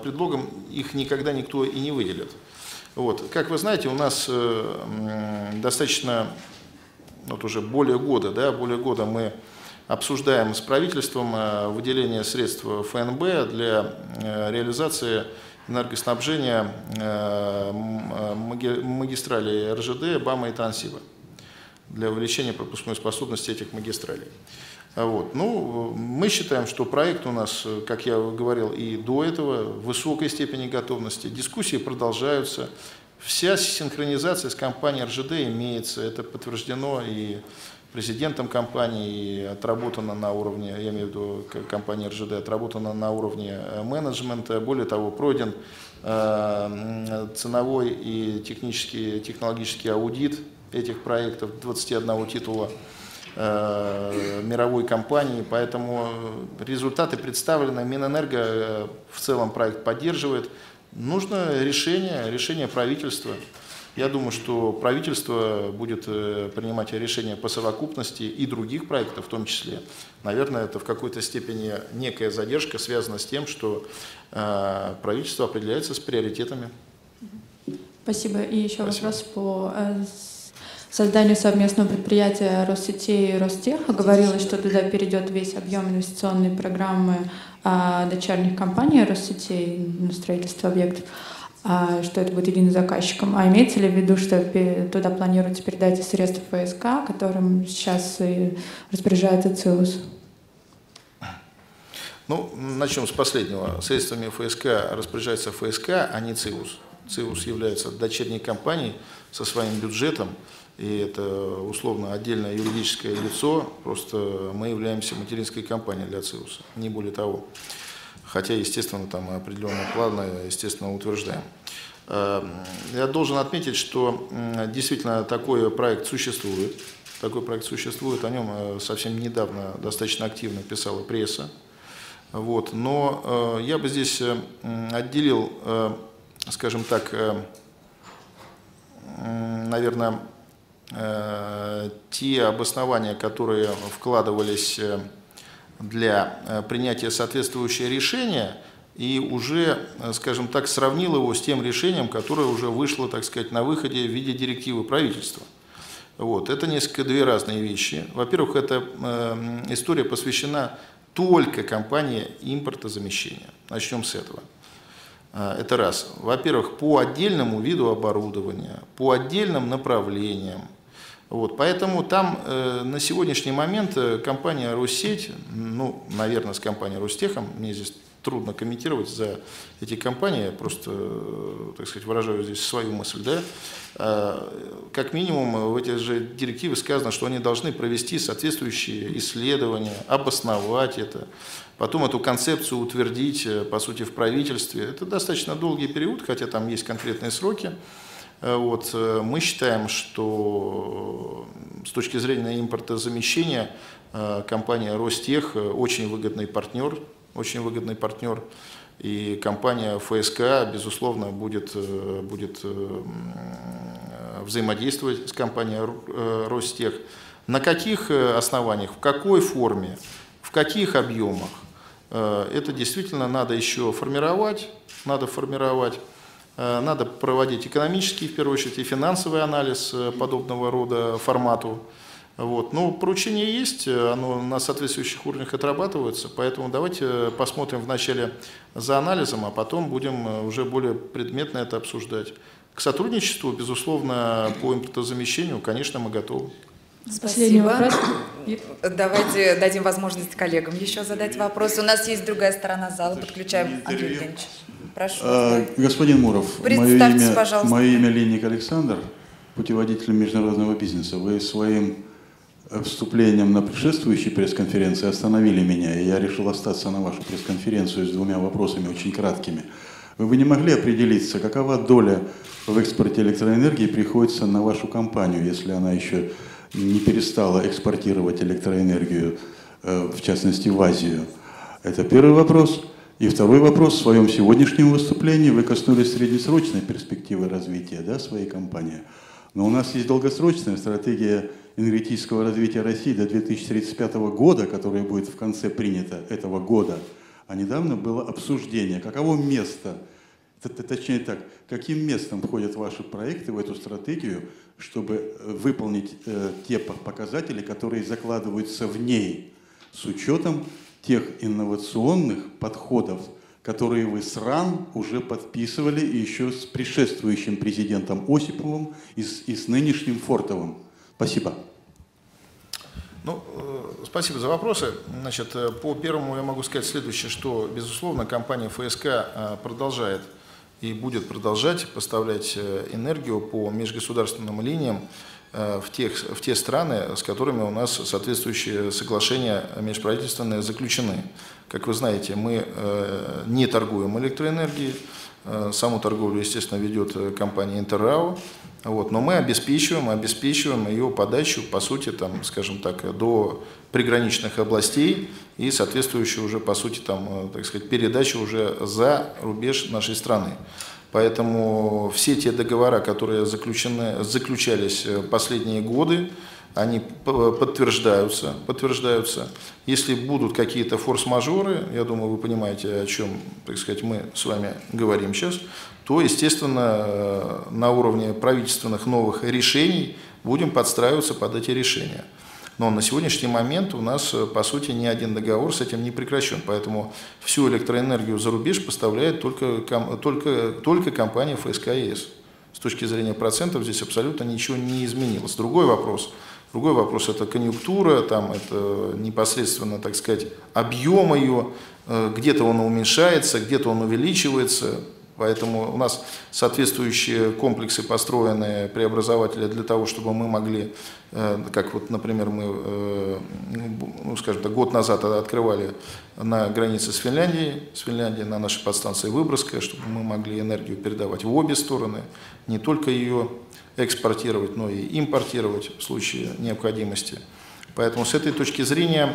предлогом их никогда никто и не выделит. Вот. Как вы знаете, у нас достаточно, вот уже более года, да, более года мы обсуждаем с правительством выделение средств ФНБ для реализации энергоснабжения магистралей эр жэ дэ, БАМа и Тансиба, для увеличения пропускной способности этих магистралей. Вот. Ну, мы считаем, что проект у нас, как я говорил и до этого, в высокой степени готовности, дискуссии продолжаются. Вся синхронизация с компанией эр жэ дэ имеется, это подтверждено и президентом компании, и отработано на уровне, я имею в виду компании эр жэ дэ, отработано на уровне менеджмента. Более того, пройден э, ценовой и технический, технологический аудит этих проектов, двадцати одного титула э, мировой компании, поэтому результаты представлены. Минэнерго э, в целом проект поддерживает. Нужно решение, решение правительства. Я думаю, что правительство будет принимать решения по совокупности и других проектов в том числе. Наверное, это в какой-то степени некая задержка связана с тем, что э, правительство определяется с приоритетами. Спасибо. И еще Спасибо. вопрос по э, созданию совместного предприятия Россетей и Ростеха. Говорилось, что туда перейдет весь объем инвестиционной программы э, дочерних компаний Россетей на строительство объектов, что это будет единым заказчиком. А имеется ли в виду, что туда планируется передать и средства ФСК, которым сейчас и распоряжается ЦИУС? Ну, начнем с последнего. Средствами ФСК распоряжается ФСК, а не ЦИУС. ЦИУС является дочерней компанией со своим бюджетом, и это условно отдельное юридическое лицо, просто мы являемся материнской компанией для ЦИУСа, не более того. Хотя, естественно, там определенные планы, естественно, утверждаем. Я должен отметить, что действительно такой проект существует. Такой проект существует, о нем совсем недавно достаточно активно писала пресса. Вот. Но я бы здесь отделил, скажем так, наверное, те обоснования, которые вкладывались для принятия соответствующего решения, и уже, скажем так, сравнил его с тем решением, которое уже вышло, так сказать, на выходе в виде директивы правительства. Вот. Это несколько две разные вещи. Во-первых, эта э, история посвящена только компании импортозамещения. Начнем с этого. Это раз. Во-первых, по отдельному виду оборудования, по отдельным направлениям. Вот, поэтому там э, на сегодняшний момент компания «Россеть», ну, наверное, с компанией «Ростехом», мне здесь трудно комментировать за эти компании, я просто, э, так сказать, выражаю здесь свою мысль, да, э, как минимум в этой же директиве сказано, что они должны провести соответствующие исследования, обосновать это, потом эту концепцию утвердить, по сути, в правительстве. Это достаточно долгий период, хотя там есть конкретные сроки. Вот, мы считаем, что с точки зрения импортозамещения компания «Ростех» очень выгодный партнер, очень выгодный партнер, и компания ФСК, безусловно, будет, будет взаимодействовать с компанией «Ростех». На каких основаниях, в какой форме, в каких объемах, это действительно надо еще формировать, надо формировать. Надо проводить экономический, в первую очередь, и финансовый анализ подобного рода формату. Вот. Но поручение есть, оно на соответствующих уровнях отрабатывается, поэтому давайте посмотрим вначале за анализом, а потом будем уже более предметно это обсуждать. К сотрудничеству, безусловно, по импортозамещению, конечно, мы готовы. Спасибо. Давайте дадим возможность коллегам еще задать вопрос. У нас есть другая сторона зала. Подключаем Андрей Евгеньевич. Прошу. А, господин Муров, мое имя, пожалуйста. Мое имя Линник Александр, путеводитель международного бизнеса. Вы своим вступлением на предшествующей пресс-конференции остановили меня, и я решил остаться на вашу пресс-конференцию с двумя вопросами очень краткими. Вы бы не могли определиться, какова доля в экспорте электроэнергии приходится на вашу компанию, если она еще не перестала экспортировать электроэнергию, в частности в Азию? Это первый вопрос. И второй вопрос. В своем сегодняшнем выступлении вы коснулись среднесрочной перспективы развития, да, своей компании. Но у нас есть долгосрочная стратегия энергетического развития России до две тысячи тридцать пятого года, которая будет в конце принята этого года. А недавно было обсуждение, каково место, точнее так, каким местом входят ваши проекты в эту стратегию, чтобы выполнить э, те показатели, которые закладываются в ней, с учетом тех инновационных подходов, которые вы с РАН уже подписывали еще с предшествующим президентом Осиповым и с, и с нынешним Фортовым. Спасибо. Ну, спасибо за вопросы. Значит, по первому я могу сказать следующее, что, безусловно, компания ФСК продолжает и будет продолжать поставлять энергию по межгосударственным линиям в, тех, в те страны, с которыми у нас соответствующие соглашения межправительственные заключены. Как вы знаете, мы не торгуем электроэнергией, саму торговлю, естественно, ведет компания «Интер РАО». Вот, но мы обеспечиваем, обеспечиваем ее подачу, по сути, там, скажем так, до приграничных областей и соответствующую уже, по сути, там, так сказать, передачу уже за рубеж нашей страны. Поэтому все те договора, которые заключены, заключались последние годы, они подтверждаются, подтверждаются. Если будут какие-то форс-мажоры, я думаю, вы понимаете, о чем, так сказать, мы с вами говорим сейчас, то, естественно, на уровне правительственных новых решений будем подстраиваться под эти решения. Но на сегодняшний момент у нас, по сути, ни один договор с этим не прекращен. Поэтому всю электроэнергию за рубеж поставляет только, только, только компания ФСК ЕС. С точки зрения процентов здесь абсолютно ничего не изменилось. Другой вопрос. Другой вопрос – это конъюнктура, там, это непосредственно, так сказать, объем ее, где-то он уменьшается, где-то он увеличивается. Поэтому у нас соответствующие комплексы построены, преобразователи, для того, чтобы мы могли, как вот, например, мы, ну, скажем так, год назад открывали на границе с Финляндией, с Финляндией на нашей подстанции Выборгская, чтобы мы могли энергию передавать в обе стороны, не только ее экспортировать, но и импортировать в случае необходимости. Поэтому с этой точки зрения,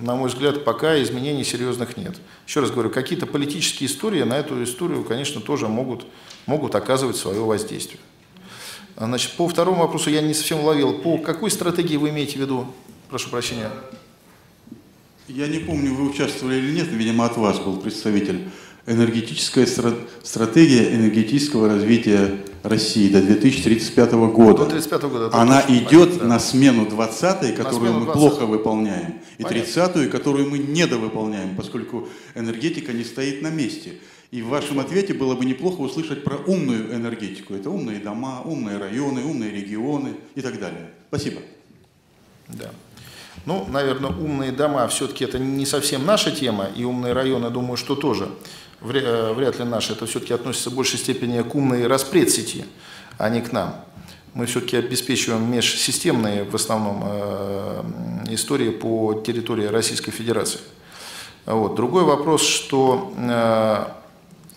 на мой взгляд, пока изменений серьезных нет. Еще раз говорю, какие-то политические истории на эту историю, конечно, тоже могут, могут оказывать свое воздействие. Значит, по второму вопросу я не совсем ловил. По какой стратегии вы имеете в виду? Прошу прощения. Я не помню, вы участвовали или нет, видимо, от вас был представитель. Энергетическая стратегия энергетического развития России до две тысячи тридцать пятого года. две тысячи тридцать пятого года Она идет понятно, на смену двадцатой, которую смену мы плохо выполняем, понятно. И тридцатой, которую мы недовыполняем, поскольку энергетика не стоит на месте. И в вашем ответе было бы неплохо услышать про умную энергетику. Это умные дома, умные районы, умные регионы и так далее. Спасибо. Да. Ну, наверное, умные дома все-таки это не совсем наша тема, и умные районы, думаю, что тоже вряд ли наши. Это все-таки относится в большей степени к умной распредсети, а не к нам. Мы все-таки обеспечиваем межсистемные в основном истории по территории Российской Федерации. Вот. Другой вопрос, что,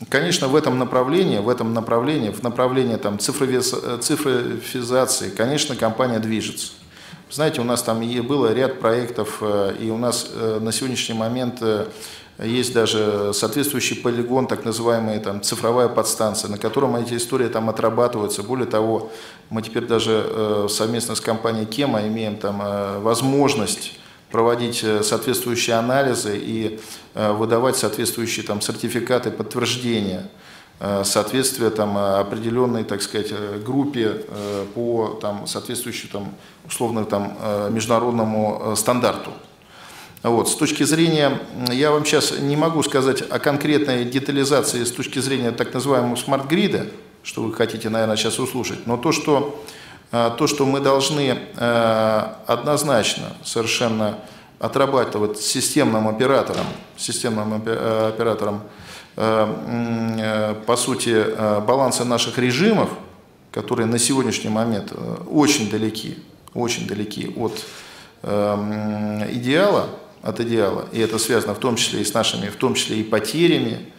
конечно, в этом направлении, в этом направлении, в направлении там, цифровизации, конечно, компания движется. Знаете, у нас там и было ряд проектов, и у нас на сегодняшний момент есть даже соответствующий полигон, так называемая там, цифровая подстанция, на котором эти истории там отрабатываются. Более того, мы теперь даже совместно с компанией Кема имеем там возможность проводить соответствующие анализы и выдавать соответствующие там сертификаты подтверждения соответствия там определенной, так сказать, группе по там соответствующему там условно там международному стандарту. Вот. С точки зрения, я вам сейчас не могу сказать о конкретной детализации с точки зрения так называемого смарт-грида, что вы хотите, наверное, сейчас услышать, но то, что то, что мы должны однозначно совершенно отрабатывать системным оператором, системным оператором, по сути, балансы наших режимов, которые на сегодняшний момент очень далеки, очень далеки от идеала, от идеала, и это связано в том числе и с нашими, в том числе и потерями.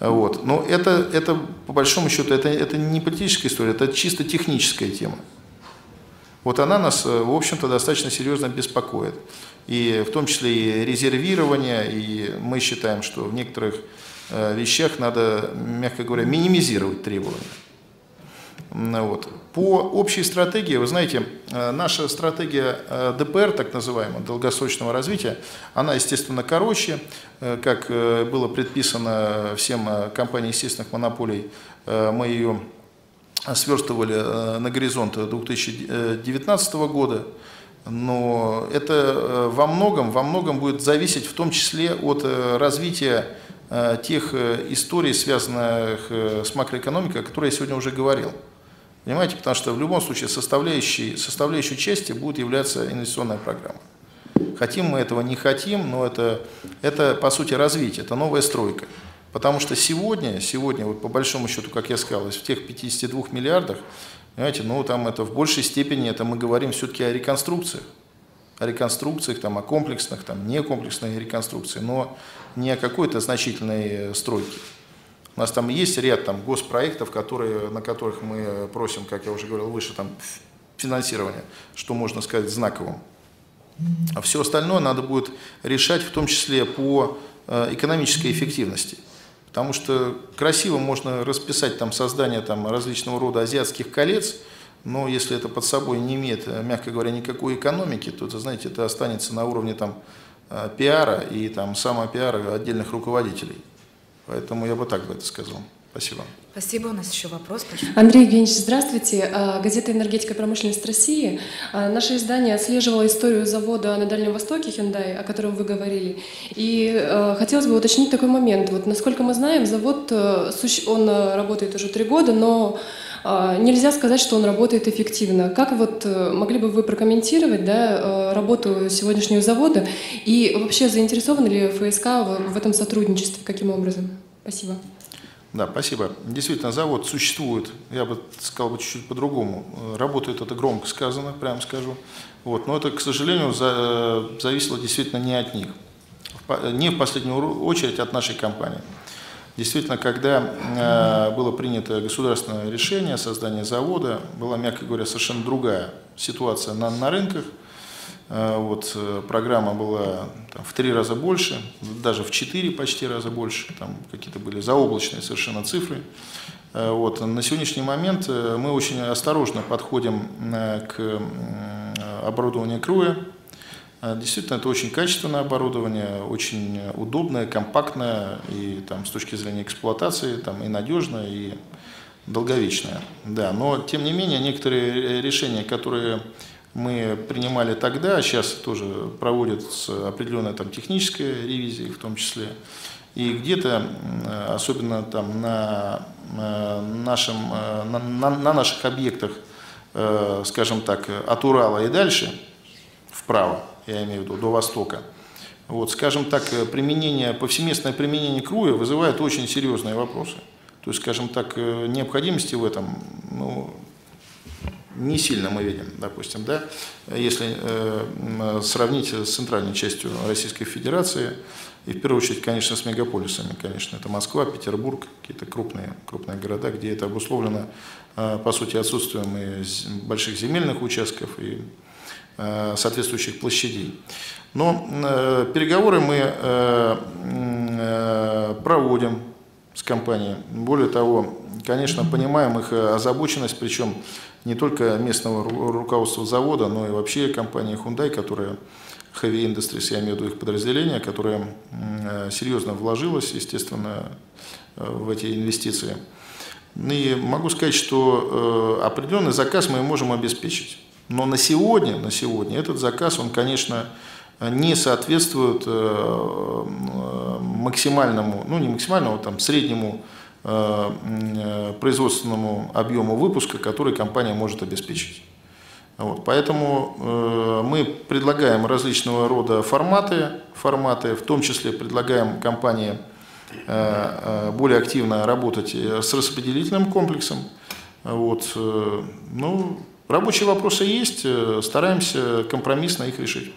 Вот. Но это, это, по большому счету, это, это не политическая история, это чисто техническая тема. Вот она нас, в общем-то, достаточно серьезно беспокоит. И в том числе и резервирование, и мы считаем, что в некоторых вещах надо, мягко говоря, минимизировать требования. Вот. По общей стратегии, вы знаете, наша стратегия ДПР, так называемая, долгосрочного развития, она, естественно, короче, как было предписано всем компаниям естественных монополий, мы ее сверстывали на горизонт две тысячи девятнадцатого года, но это во многом, во многом будет зависеть в том числе от развития тех историй, связанных с макроэкономикой, о которой я сегодня уже говорил. Понимаете, потому что в любом случае составляющей, составляющей части будет являться инвестиционная программа. Хотим мы этого, не хотим, но это, это по сути развитие, это новая стройка. Потому что сегодня, сегодня вот по большому счету, как я сказал, в тех пятидесяти двух миллиардах, понимаете, ну там это в большей степени это мы говорим все-таки о реконструкциях. О реконструкциях, там, о комплексных, там, некомплексной реконструкции, но не о какой-то значительной стройке. У нас там есть ряд там, госпроектов, которые, на которых мы просим, как я уже говорил выше, там, финансирование, что можно сказать знаковым. А все остальное надо будет решать в том числе по экономической эффективности. Потому что красиво можно расписать там, создание там, различного рода азиатских колец, но если это под собой не имеет, мягко говоря, никакой экономики, то, это, знаете, это останется на уровне там, пиара и там, самопиара отдельных руководителей. Поэтому я бы так бы это сказал. Спасибо. Спасибо. У нас еще вопрос. Прошу. Андрей Евгеньевич, здравствуйте. Газета «Энергетика и промышленность России». Наше издание отслеживало историю завода на Дальнем Востоке Hyundai, о котором вы говорили. И хотелось бы уточнить такой момент. Вот, насколько мы знаем, завод, он работает уже три года, но нельзя сказать, что он работает эффективно. Как вот могли бы вы прокомментировать, да, работу сегодняшнего завода и вообще заинтересованы ли ФСК в этом сотрудничестве, каким образом? Спасибо. Да, спасибо. Действительно, завод существует, я бы сказал чуть-чуть по-другому. Работает это громко сказано, прямо скажу. Вот. Но это, к сожалению, за, зависело действительно не от них. Не в последнюю очередь от нашей компании. Действительно, когда э, было принято государственное решение о создании завода, была, мягко говоря, совершенно другая ситуация на, на рынках. Э, вот, программа была там, в три раза больше, даже в четыре почти раза больше. Там какие-то были заоблачные совершенно цифры. Э, вот. На сегодняшний момент мы очень осторожно подходим к оборудованию КРУЭ. Действительно, это очень качественное оборудование, очень удобное, компактное, и там, с точки зрения эксплуатации, там, и надежное, и долговечное. Да, но, тем не менее, некоторые решения, которые мы принимали тогда, сейчас тоже проводятся определенная там, техническая ревизия в том числе. И где-то, особенно там, на, нашем, на, на наших объектах, скажем так, от Урала и дальше, вправо, я имею в виду, до Востока. Вот, скажем так, применение, повсеместное применение КРУЭ вызывает очень серьезные вопросы. То есть, скажем так, необходимости в этом, ну, не сильно мы видим, допустим, да, если э, сравнить с центральной частью Российской Федерации, и в первую очередь, конечно, с мегаполисами, конечно, это Москва, Петербург, какие-то крупные, крупные города, где это обусловлено, э, по сути, отсутствием и больших земельных участков, и соответствующих площадей. Но э, переговоры мы э, э, проводим с компанией. Более того, конечно, понимаем их озабоченность, причем не только местного ру руководства завода, но и вообще компании Hyundai, которая Heavy Industries, я имею в виду их подразделение, которое э, серьезно вложилось, естественно, в эти инвестиции. И могу сказать, что э, определенный заказ мы можем обеспечить. Но на сегодня, на сегодня этот заказ, он, конечно, не соответствует максимальному, ну не максимальному, там, среднему производственному объему выпуска, который компания может обеспечить. Вот, поэтому э, мы предлагаем различного рода форматы, форматы, в том числе предлагаем компании э, более активно работать с распределительным комплексом. Вот, э, ну, рабочие вопросы есть, э, стараемся компромиссно их решить.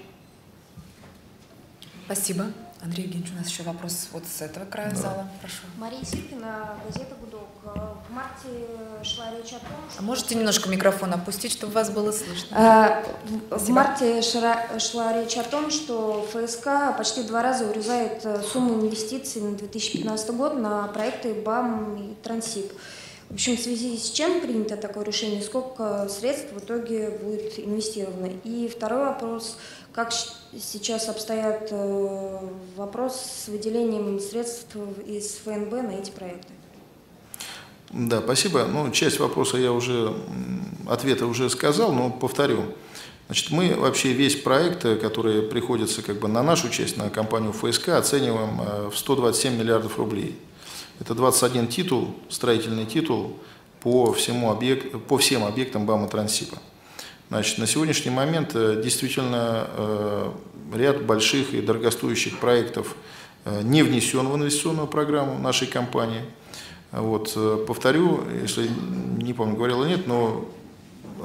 Спасибо. Андрей Евгеньевич, у нас еще вопрос вот с этого края да. зала. Прошу. Мария Сипина, газета «Гудок». В марте шла речь о том, что... А можете немножко микрофон опустить, чтобы вас было слышно? А, в марте шла, шла речь о том, что ФСК почти в два раза урезает сумму инвестиций на две тысячи пятнадцатый год на проекты БАМ и Трансип. В общем, в связи с чем принято такое решение? Сколько средств в итоге будет инвестировано? И второй вопрос. Как сейчас обстоят вопрос с выделением средств из ФНБ на эти проекты? Да, спасибо. Ну, часть вопроса я уже, ответа уже сказал, но повторю. Значит, мы вообще весь проект, который приходится как бы на нашу часть, на компанию ФСК, оцениваем в сто двадцать семь миллиардов рублей. Это двадцать один титул, строительный титул по, всему объект, по всем объектам БАМа Трансипа. Значит, на сегодняшний момент действительно э, ряд больших и дорогостоящих проектов э, не внесен в инвестиционную программу нашей компании. Вот, э, повторю, если не помню, говорил или нет, но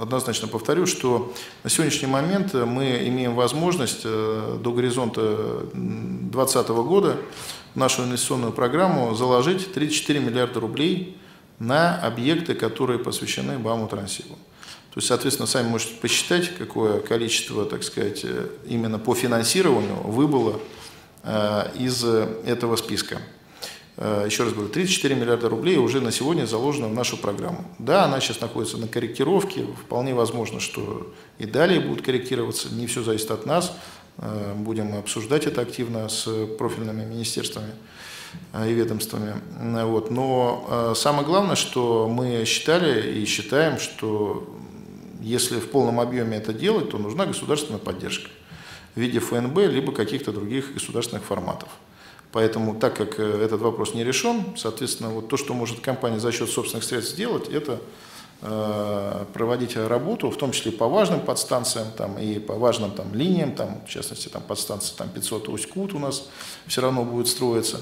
однозначно повторю, что на сегодняшний момент мы имеем возможность э, до горизонта две тысячи двадцатого года нашу инвестиционную программу заложить тридцать четыре миллиарда рублей на объекты, которые посвящены БАМу Трансипу. То есть, соответственно, сами можете посчитать, какое количество, так сказать, именно по финансированию выбыло из этого списка. Еще раз говорю, тридцать четыре миллиарда рублей уже на сегодня заложено в нашу программу. Да, она сейчас находится на корректировке, вполне возможно, что и далее будут корректироваться, не все зависит от нас. Будем обсуждать это активно с профильными министерствами и ведомствами. Вот. Но самое главное, что мы считали и считаем, что если в полном объеме это делать, то нужна государственная поддержка в виде ФНБ либо каких-то других государственных форматов. Поэтому, так как этот вопрос не решен, соответственно, вот то, что может компания за счет собственных средств сделать, это проводить работу, в том числе по важным подстанциям там, и по важным там, линиям, там, в частности, там, подстанция там, пятьсот Усть-Кут у нас все равно будет строиться,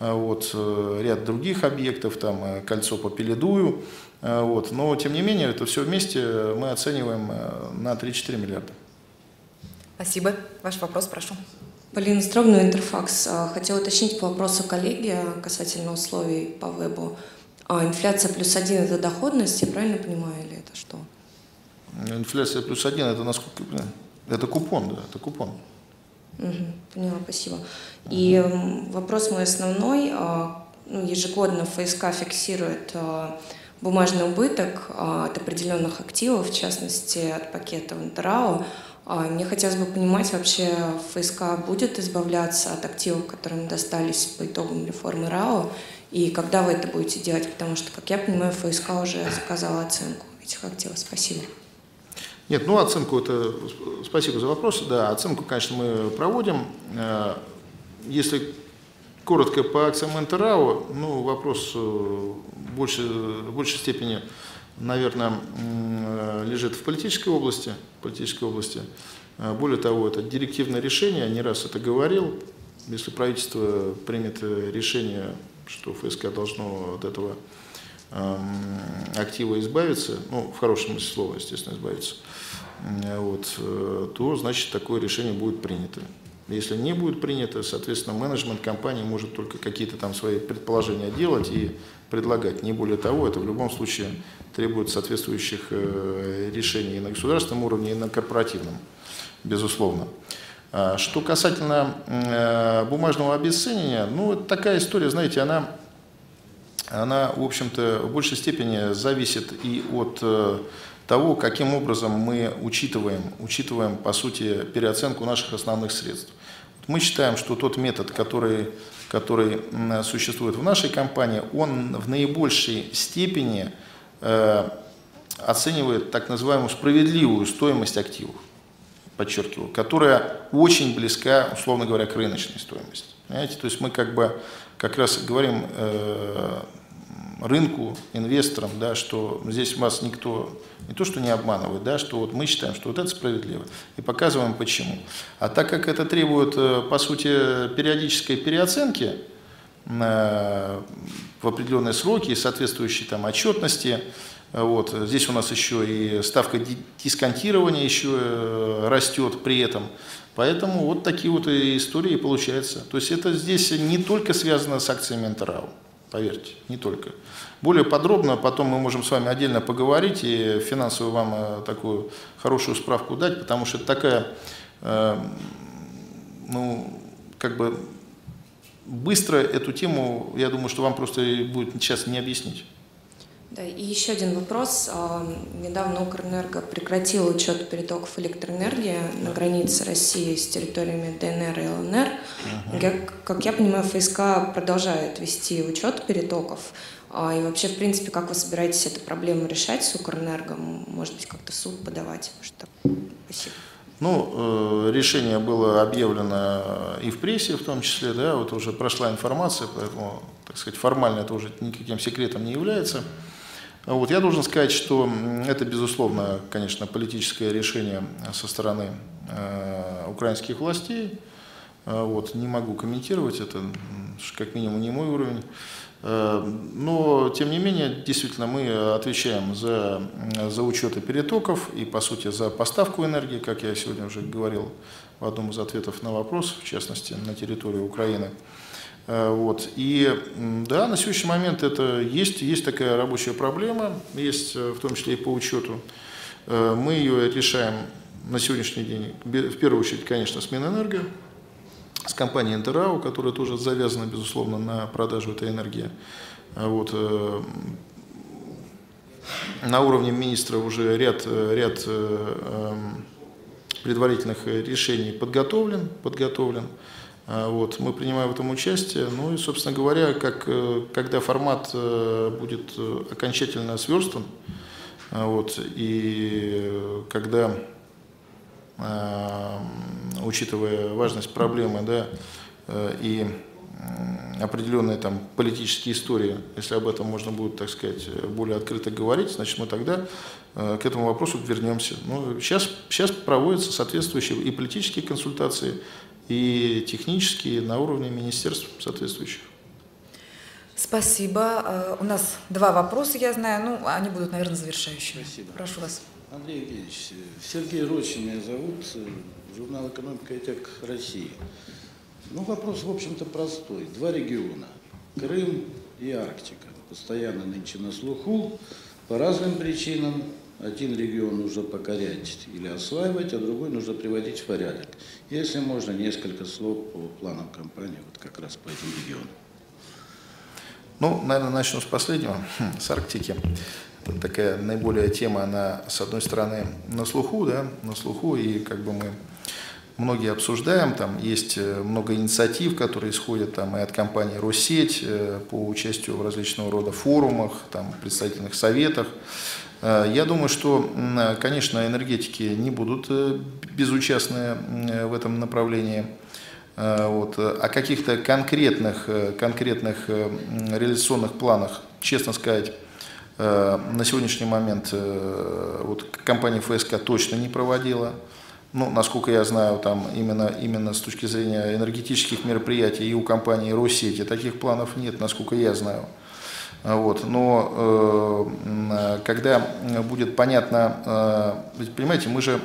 вот, ряд других объектов, там, кольцо по Пеледую, вот. Но, тем не менее, это все вместе мы оцениваем на тридцать четыре миллиарда. Спасибо. Ваш вопрос, прошу. Полина Стровна, Интерфакс. Хотела уточнить по вопросу коллеги касательно условий по вебу. А, инфляция плюс один – это доходность, я правильно понимаю, или это что? Инфляция плюс один – это насколько? Это купон, да, это купон. Угу, поняла, спасибо. И угу. Вопрос мой основной. Ежегодно ФСК фиксирует бумажный убыток от определенных активов, в частности, от пакета в Интер РАО. Мне хотелось бы понимать, вообще ФСК будет избавляться от активов, которые достались по итогам реформы РАО, и когда вы это будете делать? Потому что, как я понимаю, ФСК уже заказала оценку этих активов. Спасибо. Нет, ну оценку это... Спасибо за вопрос. Да, оценку, конечно, мы проводим. Если коротко по акциям Интер РАО, ну, вопрос в большей, в большей степени, наверное, лежит в политической области. В политической области. Более того, это директивное решение, я не раз это говорил. Если правительство примет решение, что ФСК должно от этого э, актива избавиться, ну, в хорошем смысле слова, естественно, избавиться, вот, э, то, значит, такое решение будет принято. Если не будет принято, соответственно, менеджмент компании может только какие-то там свои предположения делать и предлагать. Не более того, это в любом случае требует соответствующих э, решений и на государственном уровне, и на корпоративном, безусловно. Что касательно э, бумажного обесценивания, ну, это такая история, знаете, она, она, в общем-то, в большей степени зависит и от э, того, каким образом мы учитываем, учитываем, по сути, переоценку наших основных средств. Мы считаем, что тот метод, который, который существует в нашей компании, он в наибольшей степени э, оценивает так называемую справедливую стоимость активов. Подчеркиваю, которая очень близка, условно говоря, к рыночной стоимости. Понимаете? То есть мы как бы как раз говорим э, рынку, инвесторам, да, что здесь вас никто не то что не обманывает, да, что вот мы считаем, что вот это справедливо, и показываем почему. А так как это требует, по сути, периодической переоценки в определенные сроки и соответствующей там отчетности, вот, здесь у нас еще и ставка дисконтирования еще растет при этом. Поэтому вот такие вот истории получаются. То есть это здесь не только связано с акциями Интер РАО, поверьте, не только. Более подробно потом мы можем с вами отдельно поговорить и финансовую вам такую хорошую справку дать, потому что это такая, э, ну, как бы быстро эту тему, я думаю, что вам просто будет сейчас не объяснить. Да, и еще один вопрос. Недавно Укрэнерго прекратил учет перетоков электроэнергии на границе России с территориями ДНР и ЛНР. Угу. Я, как я понимаю, ФСК продолжает вести учет перетоков. И вообще, в принципе, как вы собираетесь эту проблему решать с Укрэнерго? Может быть, как-то суд подавать? Что... Спасибо. Ну, решение было объявлено и в прессе, в том числе, да, вот уже прошла информация, поэтому, так сказать, формально это уже никаким секретом не является. Вот, я должен сказать, что это, безусловно, конечно, политическое решение со стороны э, украинских властей. Э, вот, не могу комментировать, это как минимум не мой уровень. Э, но, тем не менее, действительно, мы отвечаем за, за учеты перетоков и, по сути, за поставку энергии, как я сегодня уже говорил в одном из ответов на вопрос, в частности, на территории Украины. Вот. И да, на сегодняшний момент это есть, есть такая рабочая проблема, есть в том числе и по учету. Мы ее решаем на сегодняшний день, в первую очередь, конечно, с Минэнерго, с компанией Интер РАО, которая тоже завязана, безусловно, на продажу этой энергии. Вот. На уровне министра уже ряд, ряд предварительных решений подготовлен, подготовлен. Вот, мы принимаем в этом участие, ну и, собственно говоря, как, когда формат будет окончательно сверстан, вот, и когда, учитывая важность проблемы, да, и определенные там политические истории, если об этом можно будет, так сказать, более открыто говорить, значит, мы тогда к этому вопросу вернемся. Ну, сейчас, сейчас проводятся соответствующие и политические консультации, и технические на уровне министерств соответствующих. Спасибо. У нас два вопроса, я знаю, ну, они будут, наверное, завершающими. Спасибо. Прошу вас. Андрей Евгеньевич, Сергей Рощин меня зовут, журнал «Экономика и ТЭК России». Ну, вопрос, в общем-то, простой. Два региона, Крым и Арктика, постоянно нынче на слуху, по разным причинам. Один регион нужно покорять или осваивать, а другой нужно приводить в порядок. Если можно, несколько слов по планам компании, вот как раз по этим регионам. Ну, наверное, начну с последнего, с Арктики. Это такая наиболее тема, она, с одной стороны, на слуху, да, на слуху, и как бы мы многие обсуждаем, там есть много инициатив, которые исходят там и от компании «Россеть», по участию в различного рода форумах, там, представительных советах. Я думаю, что, конечно, энергетики не будут безучастны в этом направлении. Вот. О каких-то конкретных, конкретных реализационных планах, честно сказать, на сегодняшний момент вот, компания ФСК точно не проводила. Ну, насколько я знаю, там именно, именно с точки зрения энергетических мероприятий и у компании «Россети» таких планов нет, насколько я знаю. Вот. Но э, когда будет понятно, э, ведь понимаете, мы же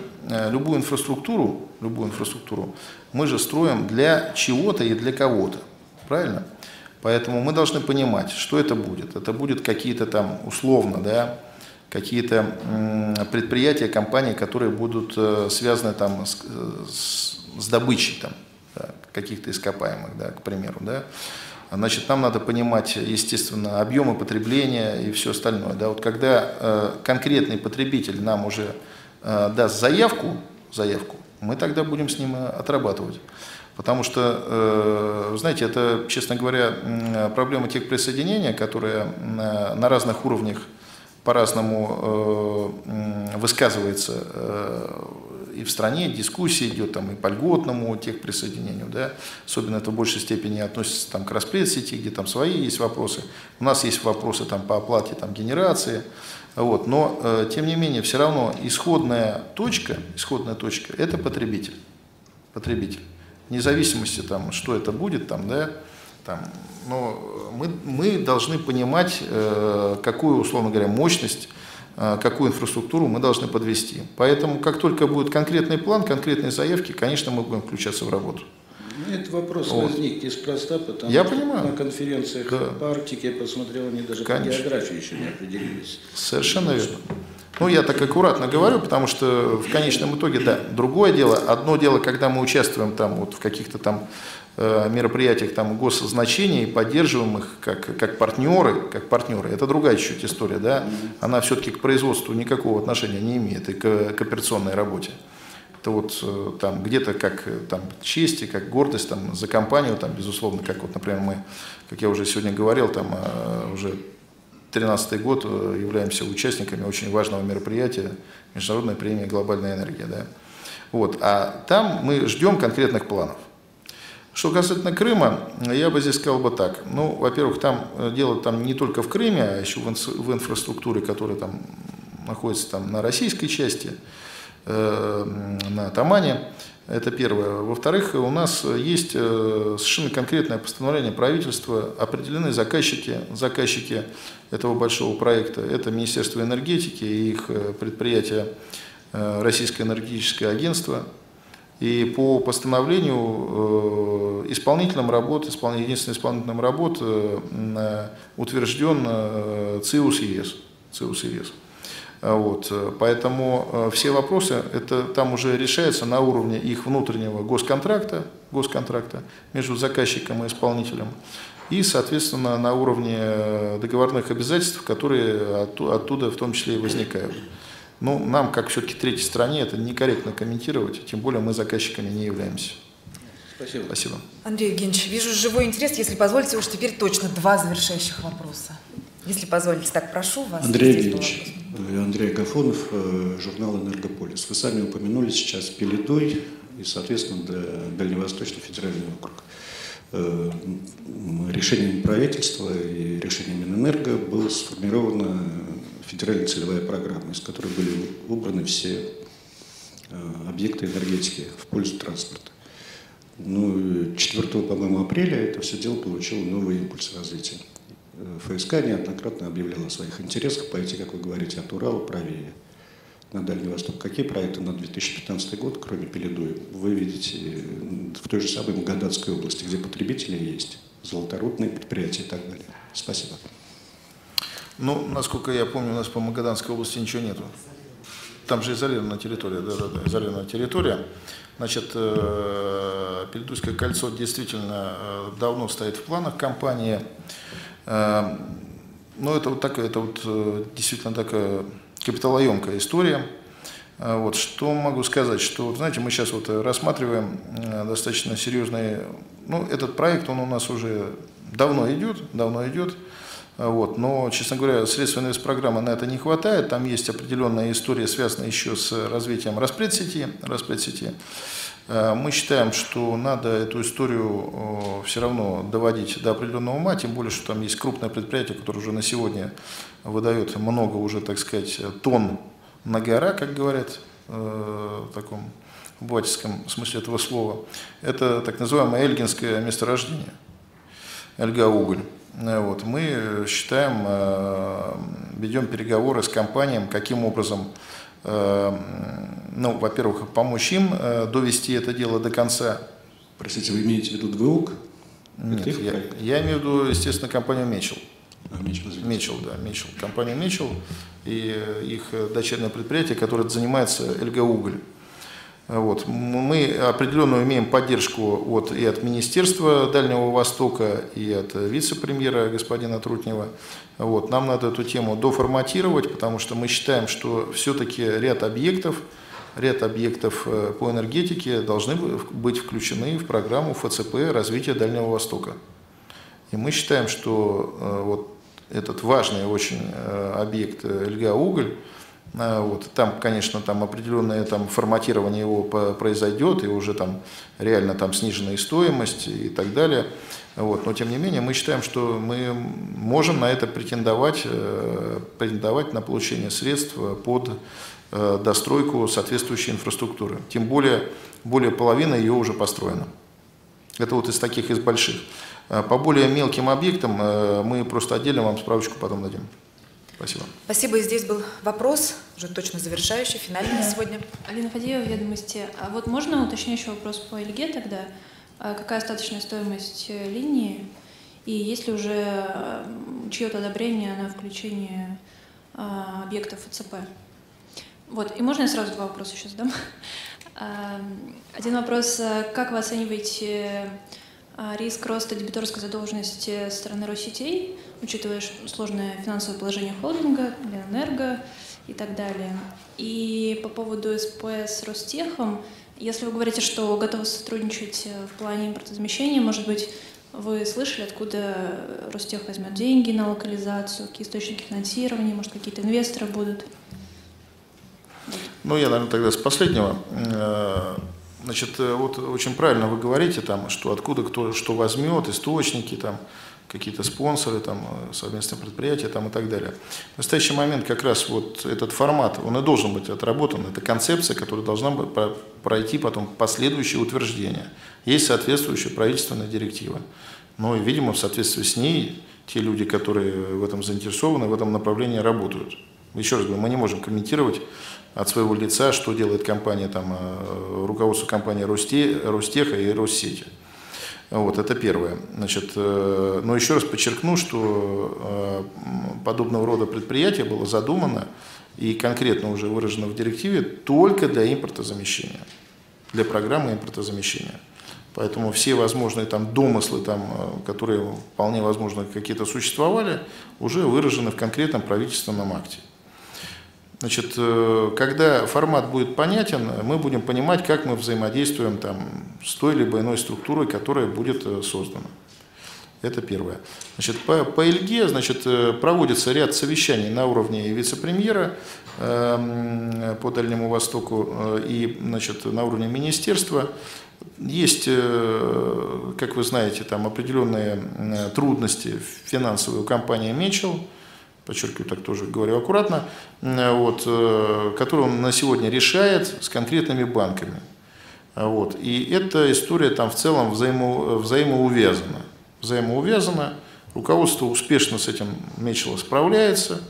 любую инфраструктуру, любую инфраструктуру мы же строим для чего-то и для кого-то, правильно? Поэтому мы должны понимать, что это будет. Это будут какие-то там условно, да, какие-то э, предприятия, компании, которые будут э, связаны там с, э, с добычей там, да, каких-то ископаемых, да, к примеру, да. Значит, нам надо понимать, естественно, объемы потребления и все остальное. Да, вот когда э, конкретный потребитель нам уже э, даст заявку, заявку, мы тогда будем с ним отрабатывать. Потому что, э, знаете, это, честно говоря, проблема тех присоединений, которые на, на разных уровнях по-разному э, высказываются. Э, и в стране дискуссия идет там, и по льготному техприсоединению, да, особенно это в большей степени относится там, к распредсети, где там свои есть вопросы. У нас есть вопросы там, по оплате там, генерации, вот, но э, тем не менее все равно исходная точка, исходная точка – это потребитель. Потребитель. Вне зависимости, там, что это будет, там, да, там, но мы, мы должны понимать, э, какую, условно говоря, мощность, какую инфраструктуру мы должны подвести. Поэтому, как только будет конкретный план, конкретные заявки, конечно, мы будем включаться в работу. Этот вопрос вот. возник неспроста, потому я что понимаю. на конференциях да. по Арктике, я посмотрел, они даже конечно. по географии еще не определились. Совершенно верно. Ну, я так аккуратно говорю, потому что в конечном итоге, да, другое дело. Одно дело, когда мы участвуем там вот в каких-то там мероприятиях там госсозначения и поддерживаем их как, как партнеры, как партнеры, это другая чуть-чуть история, да, она все-таки к производству никакого отношения не имеет и к, к операционной работе. Это вот там где-то как там честь и как гордость там за компанию, там безусловно, как вот, например, мы, как я уже сегодня говорил, там уже тринадцатый год являемся участниками очень важного мероприятия Международной премии «Глобальная энергия», да, вот, а там мы ждем конкретных планов. Что касательно Крыма, я бы здесь сказал бы так. Ну, во-первых, там дело там не только в Крыме, а еще в, инс в инфраструктуре, которая там находится там, на российской части, э на Тамане. Это первое. Во-вторых, у нас есть э совершенно конкретное постановление правительства, определены заказчики, заказчики этого большого проекта. Это Министерство энергетики и их предприятие э Российское энергетическое агентство. И по постановлению э, исполнительным работ, исполн... единственным исполнительным работ э, утвержден э, ЦИУС ЕС. ЦИУС ЕС. Вот. Поэтому э, все вопросы это, там уже решаются на уровне их внутреннего госконтракта, госконтракта между заказчиком и исполнителем и, соответственно, на уровне договорных обязательств, которые от, оттуда в том числе и возникают. Ну, нам, как все-таки третьей стране, это некорректно комментировать, тем более мы заказчиками не являемся. Спасибо. Спасибо. Андрей Евгеньевич, вижу живой интерес, если позволите, уж теперь точно два завершающих вопроса. Если позволите, так прошу вас. Андрей Евгеньевич, Андрей Агафонов, журнал «Энергополис». Вы сами упомянули сейчас Пеледуй и, соответственно, Дальневосточный федеральный округ. Решением правительства и решением Минэнерго была сформирована федеральная целевая программа, из которой были убраны все объекты энергетики в пользу транспорта. Ну, четвёртого, по-моему, апреля это все дело получило новый импульс развития. ФСК неоднократно объявляла о своих интересах пойти, как вы говорите, от Урала правее на Дальний Восток. Какие проекты на две тысячи пятнадцатый год, кроме Пеледуя, вы видите в той же самой Магаданской области, где потребители есть, золоторудные предприятия и так далее? Спасибо. Ну, насколько я помню, у нас по Магаданской области ничего нету. Там же изолированная территория, да, да, да, изолированная территория. Значит, э, Пеледуйское кольцо действительно э, давно стоит в планах компании. Э, но это вот такая, это вот э, действительно такая капиталоемкая история. Э, вот, что могу сказать, что, знаете, мы сейчас вот рассматриваем э, достаточно серьезный, ну, этот проект, он у нас уже давно идет, давно идет. Вот. Но, честно говоря, средств инвестпрограммы на это не хватает. Там есть определенная история, связанная еще с развитием распредсети. распредсети. Мы считаем, что надо эту историю все равно доводить до определенного ума, тем более, что там есть крупное предприятие, которое уже на сегодня выдает много уже, так сказать, тонн на гора, как говорят в таком батиском смысле этого слова. Это так называемое эльгинское месторождение, эльга-уголь. Вот. Мы считаем, ведем переговоры с компанией, каким образом, ну, во-первых, помочь им довести это дело до конца. Простите, вы имеете в виду ДВОК? Нет, я, я имею в виду, естественно, компанию Мечел. А, Мечел, Мечел, да, Мечел. Компанию Мечел и их дочернее предприятие, которое занимается эльгоуголь. Вот. Мы определенно имеем поддержку от, и от Министерства Дальнего Востока, и от вице-премьера господина Трутнева. Вот. Нам надо эту тему доформатировать, потому что мы считаем, что все-таки ряд объектов, ряд объектов по энергетике должны быть включены в программу ФЦП развития Дальнего Востока. И мы считаем, что вот этот важный очень объект «Эльга-Уголь», Вот. Там, конечно, там определенное там, форматирование его произойдет, и уже там реально там сниженная стоимость и так далее. Вот. Но, тем не менее, мы считаем, что мы можем на это претендовать, претендовать на получение средств под достройку соответствующей инфраструктуры. Тем более, более половины ее уже построено. Это вот из таких, из больших. По более мелким объектам мы просто отдельно вам справочку потом дадим. Спасибо. Спасибо. И здесь был вопрос, уже точно завершающий, финальный на сегодня. Алина Фадеева, «Ведомости». А вот можно уточняющий вопрос по Эльге тогда? А какая остаточная стоимость линии? И есть ли уже чье-то одобрение на включение а, объектов ФЦП? Вот. И можно я сразу два вопроса еще задам? Один вопрос. Как вы оцениваете риск роста дебиторской задолженности со стороны Россетей, учитывая сложное финансовое положение холдинга, Минэнерго и так далее? И по поводу СП с Ростехом, если вы говорите, что готовы сотрудничать в плане импортозамещения, может быть, вы слышали, откуда Ростех возьмет деньги на локализацию, какие источники финансирования, может, какие-то инвесторы будут? Ну, я, наверное, тогда с последнего. Значит, вот очень правильно вы говорите, там, что откуда кто что возьмет, источники, какие-то спонсоры, там, совместные предприятия там, и так далее. В настоящий момент как раз вот этот формат, он и должен быть отработан. Это концепция, которая должна пройти потом последующее утверждение. Есть соответствующая правительственная директива. Ну и, видимо, в соответствии с ней те люди, которые в этом заинтересованы, в этом направлении работают. Еще раз говорю, мы не можем комментировать от своего лица, что делает компания, там, руководство компании Росте, Ростеха и Россети. Вот, это первое. Значит, но еще раз подчеркну, что подобного рода предприятие было задумано и конкретно уже выражено в директиве только для импортозамещения, для программы импортозамещения. Поэтому все возможные там домыслы, там, которые вполне возможно какие-то существовали, уже выражены в конкретном правительственном акте. Значит, когда формат будет понятен, мы будем понимать, как мы взаимодействуем там, с той либо иной структурой, которая будет создана. Это первое. Значит, по, по Эльге значит, проводится ряд совещаний на уровне вице-премьера э, по Дальнему Востоку э, и значит, на уровне министерства. Есть, э, как вы знаете, там определенные э, трудности финансовые у компании «Мечел», подчеркиваю, так тоже говорю аккуратно, вот, которую он на сегодня решает с конкретными банками. Вот. И эта история там в целом взаимо, взаимоувязана. взаимоувязана. Руководство успешно с этим Мечела справляется.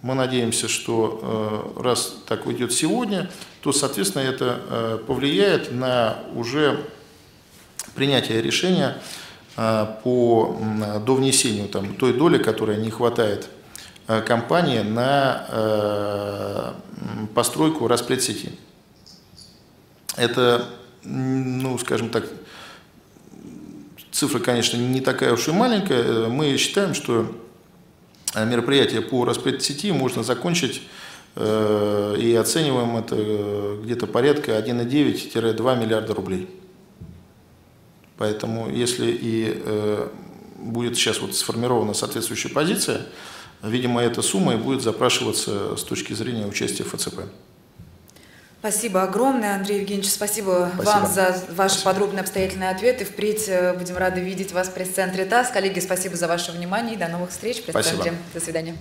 Мы надеемся, что раз так уйдет сегодня, то, соответственно, это повлияет на уже принятие решения по довнесению там, той доли, которая не хватает компании на э, постройку расплет-сети. Это, ну, скажем так, цифра, конечно, не такая уж и маленькая. Мы считаем, что мероприятие по расплет-сети можно закончить, э, и оцениваем это где-то порядка одна целая девять десятых — два миллиарда рублей. Поэтому, если и э, будет сейчас вот сформирована соответствующая позиция, видимо, эта сумма и будет запрашиваться с точки зрения участия в ФЦП. Спасибо огромное, Андрей Евгеньевич. Спасибо, спасибо. вам за ваши спасибо. подробные обстоятельные ответы. Впредь будем рады видеть вас в пресс-центре ТАСС. Коллеги, спасибо за ваше внимание и до новых встреч в пресс-центре. До свидания.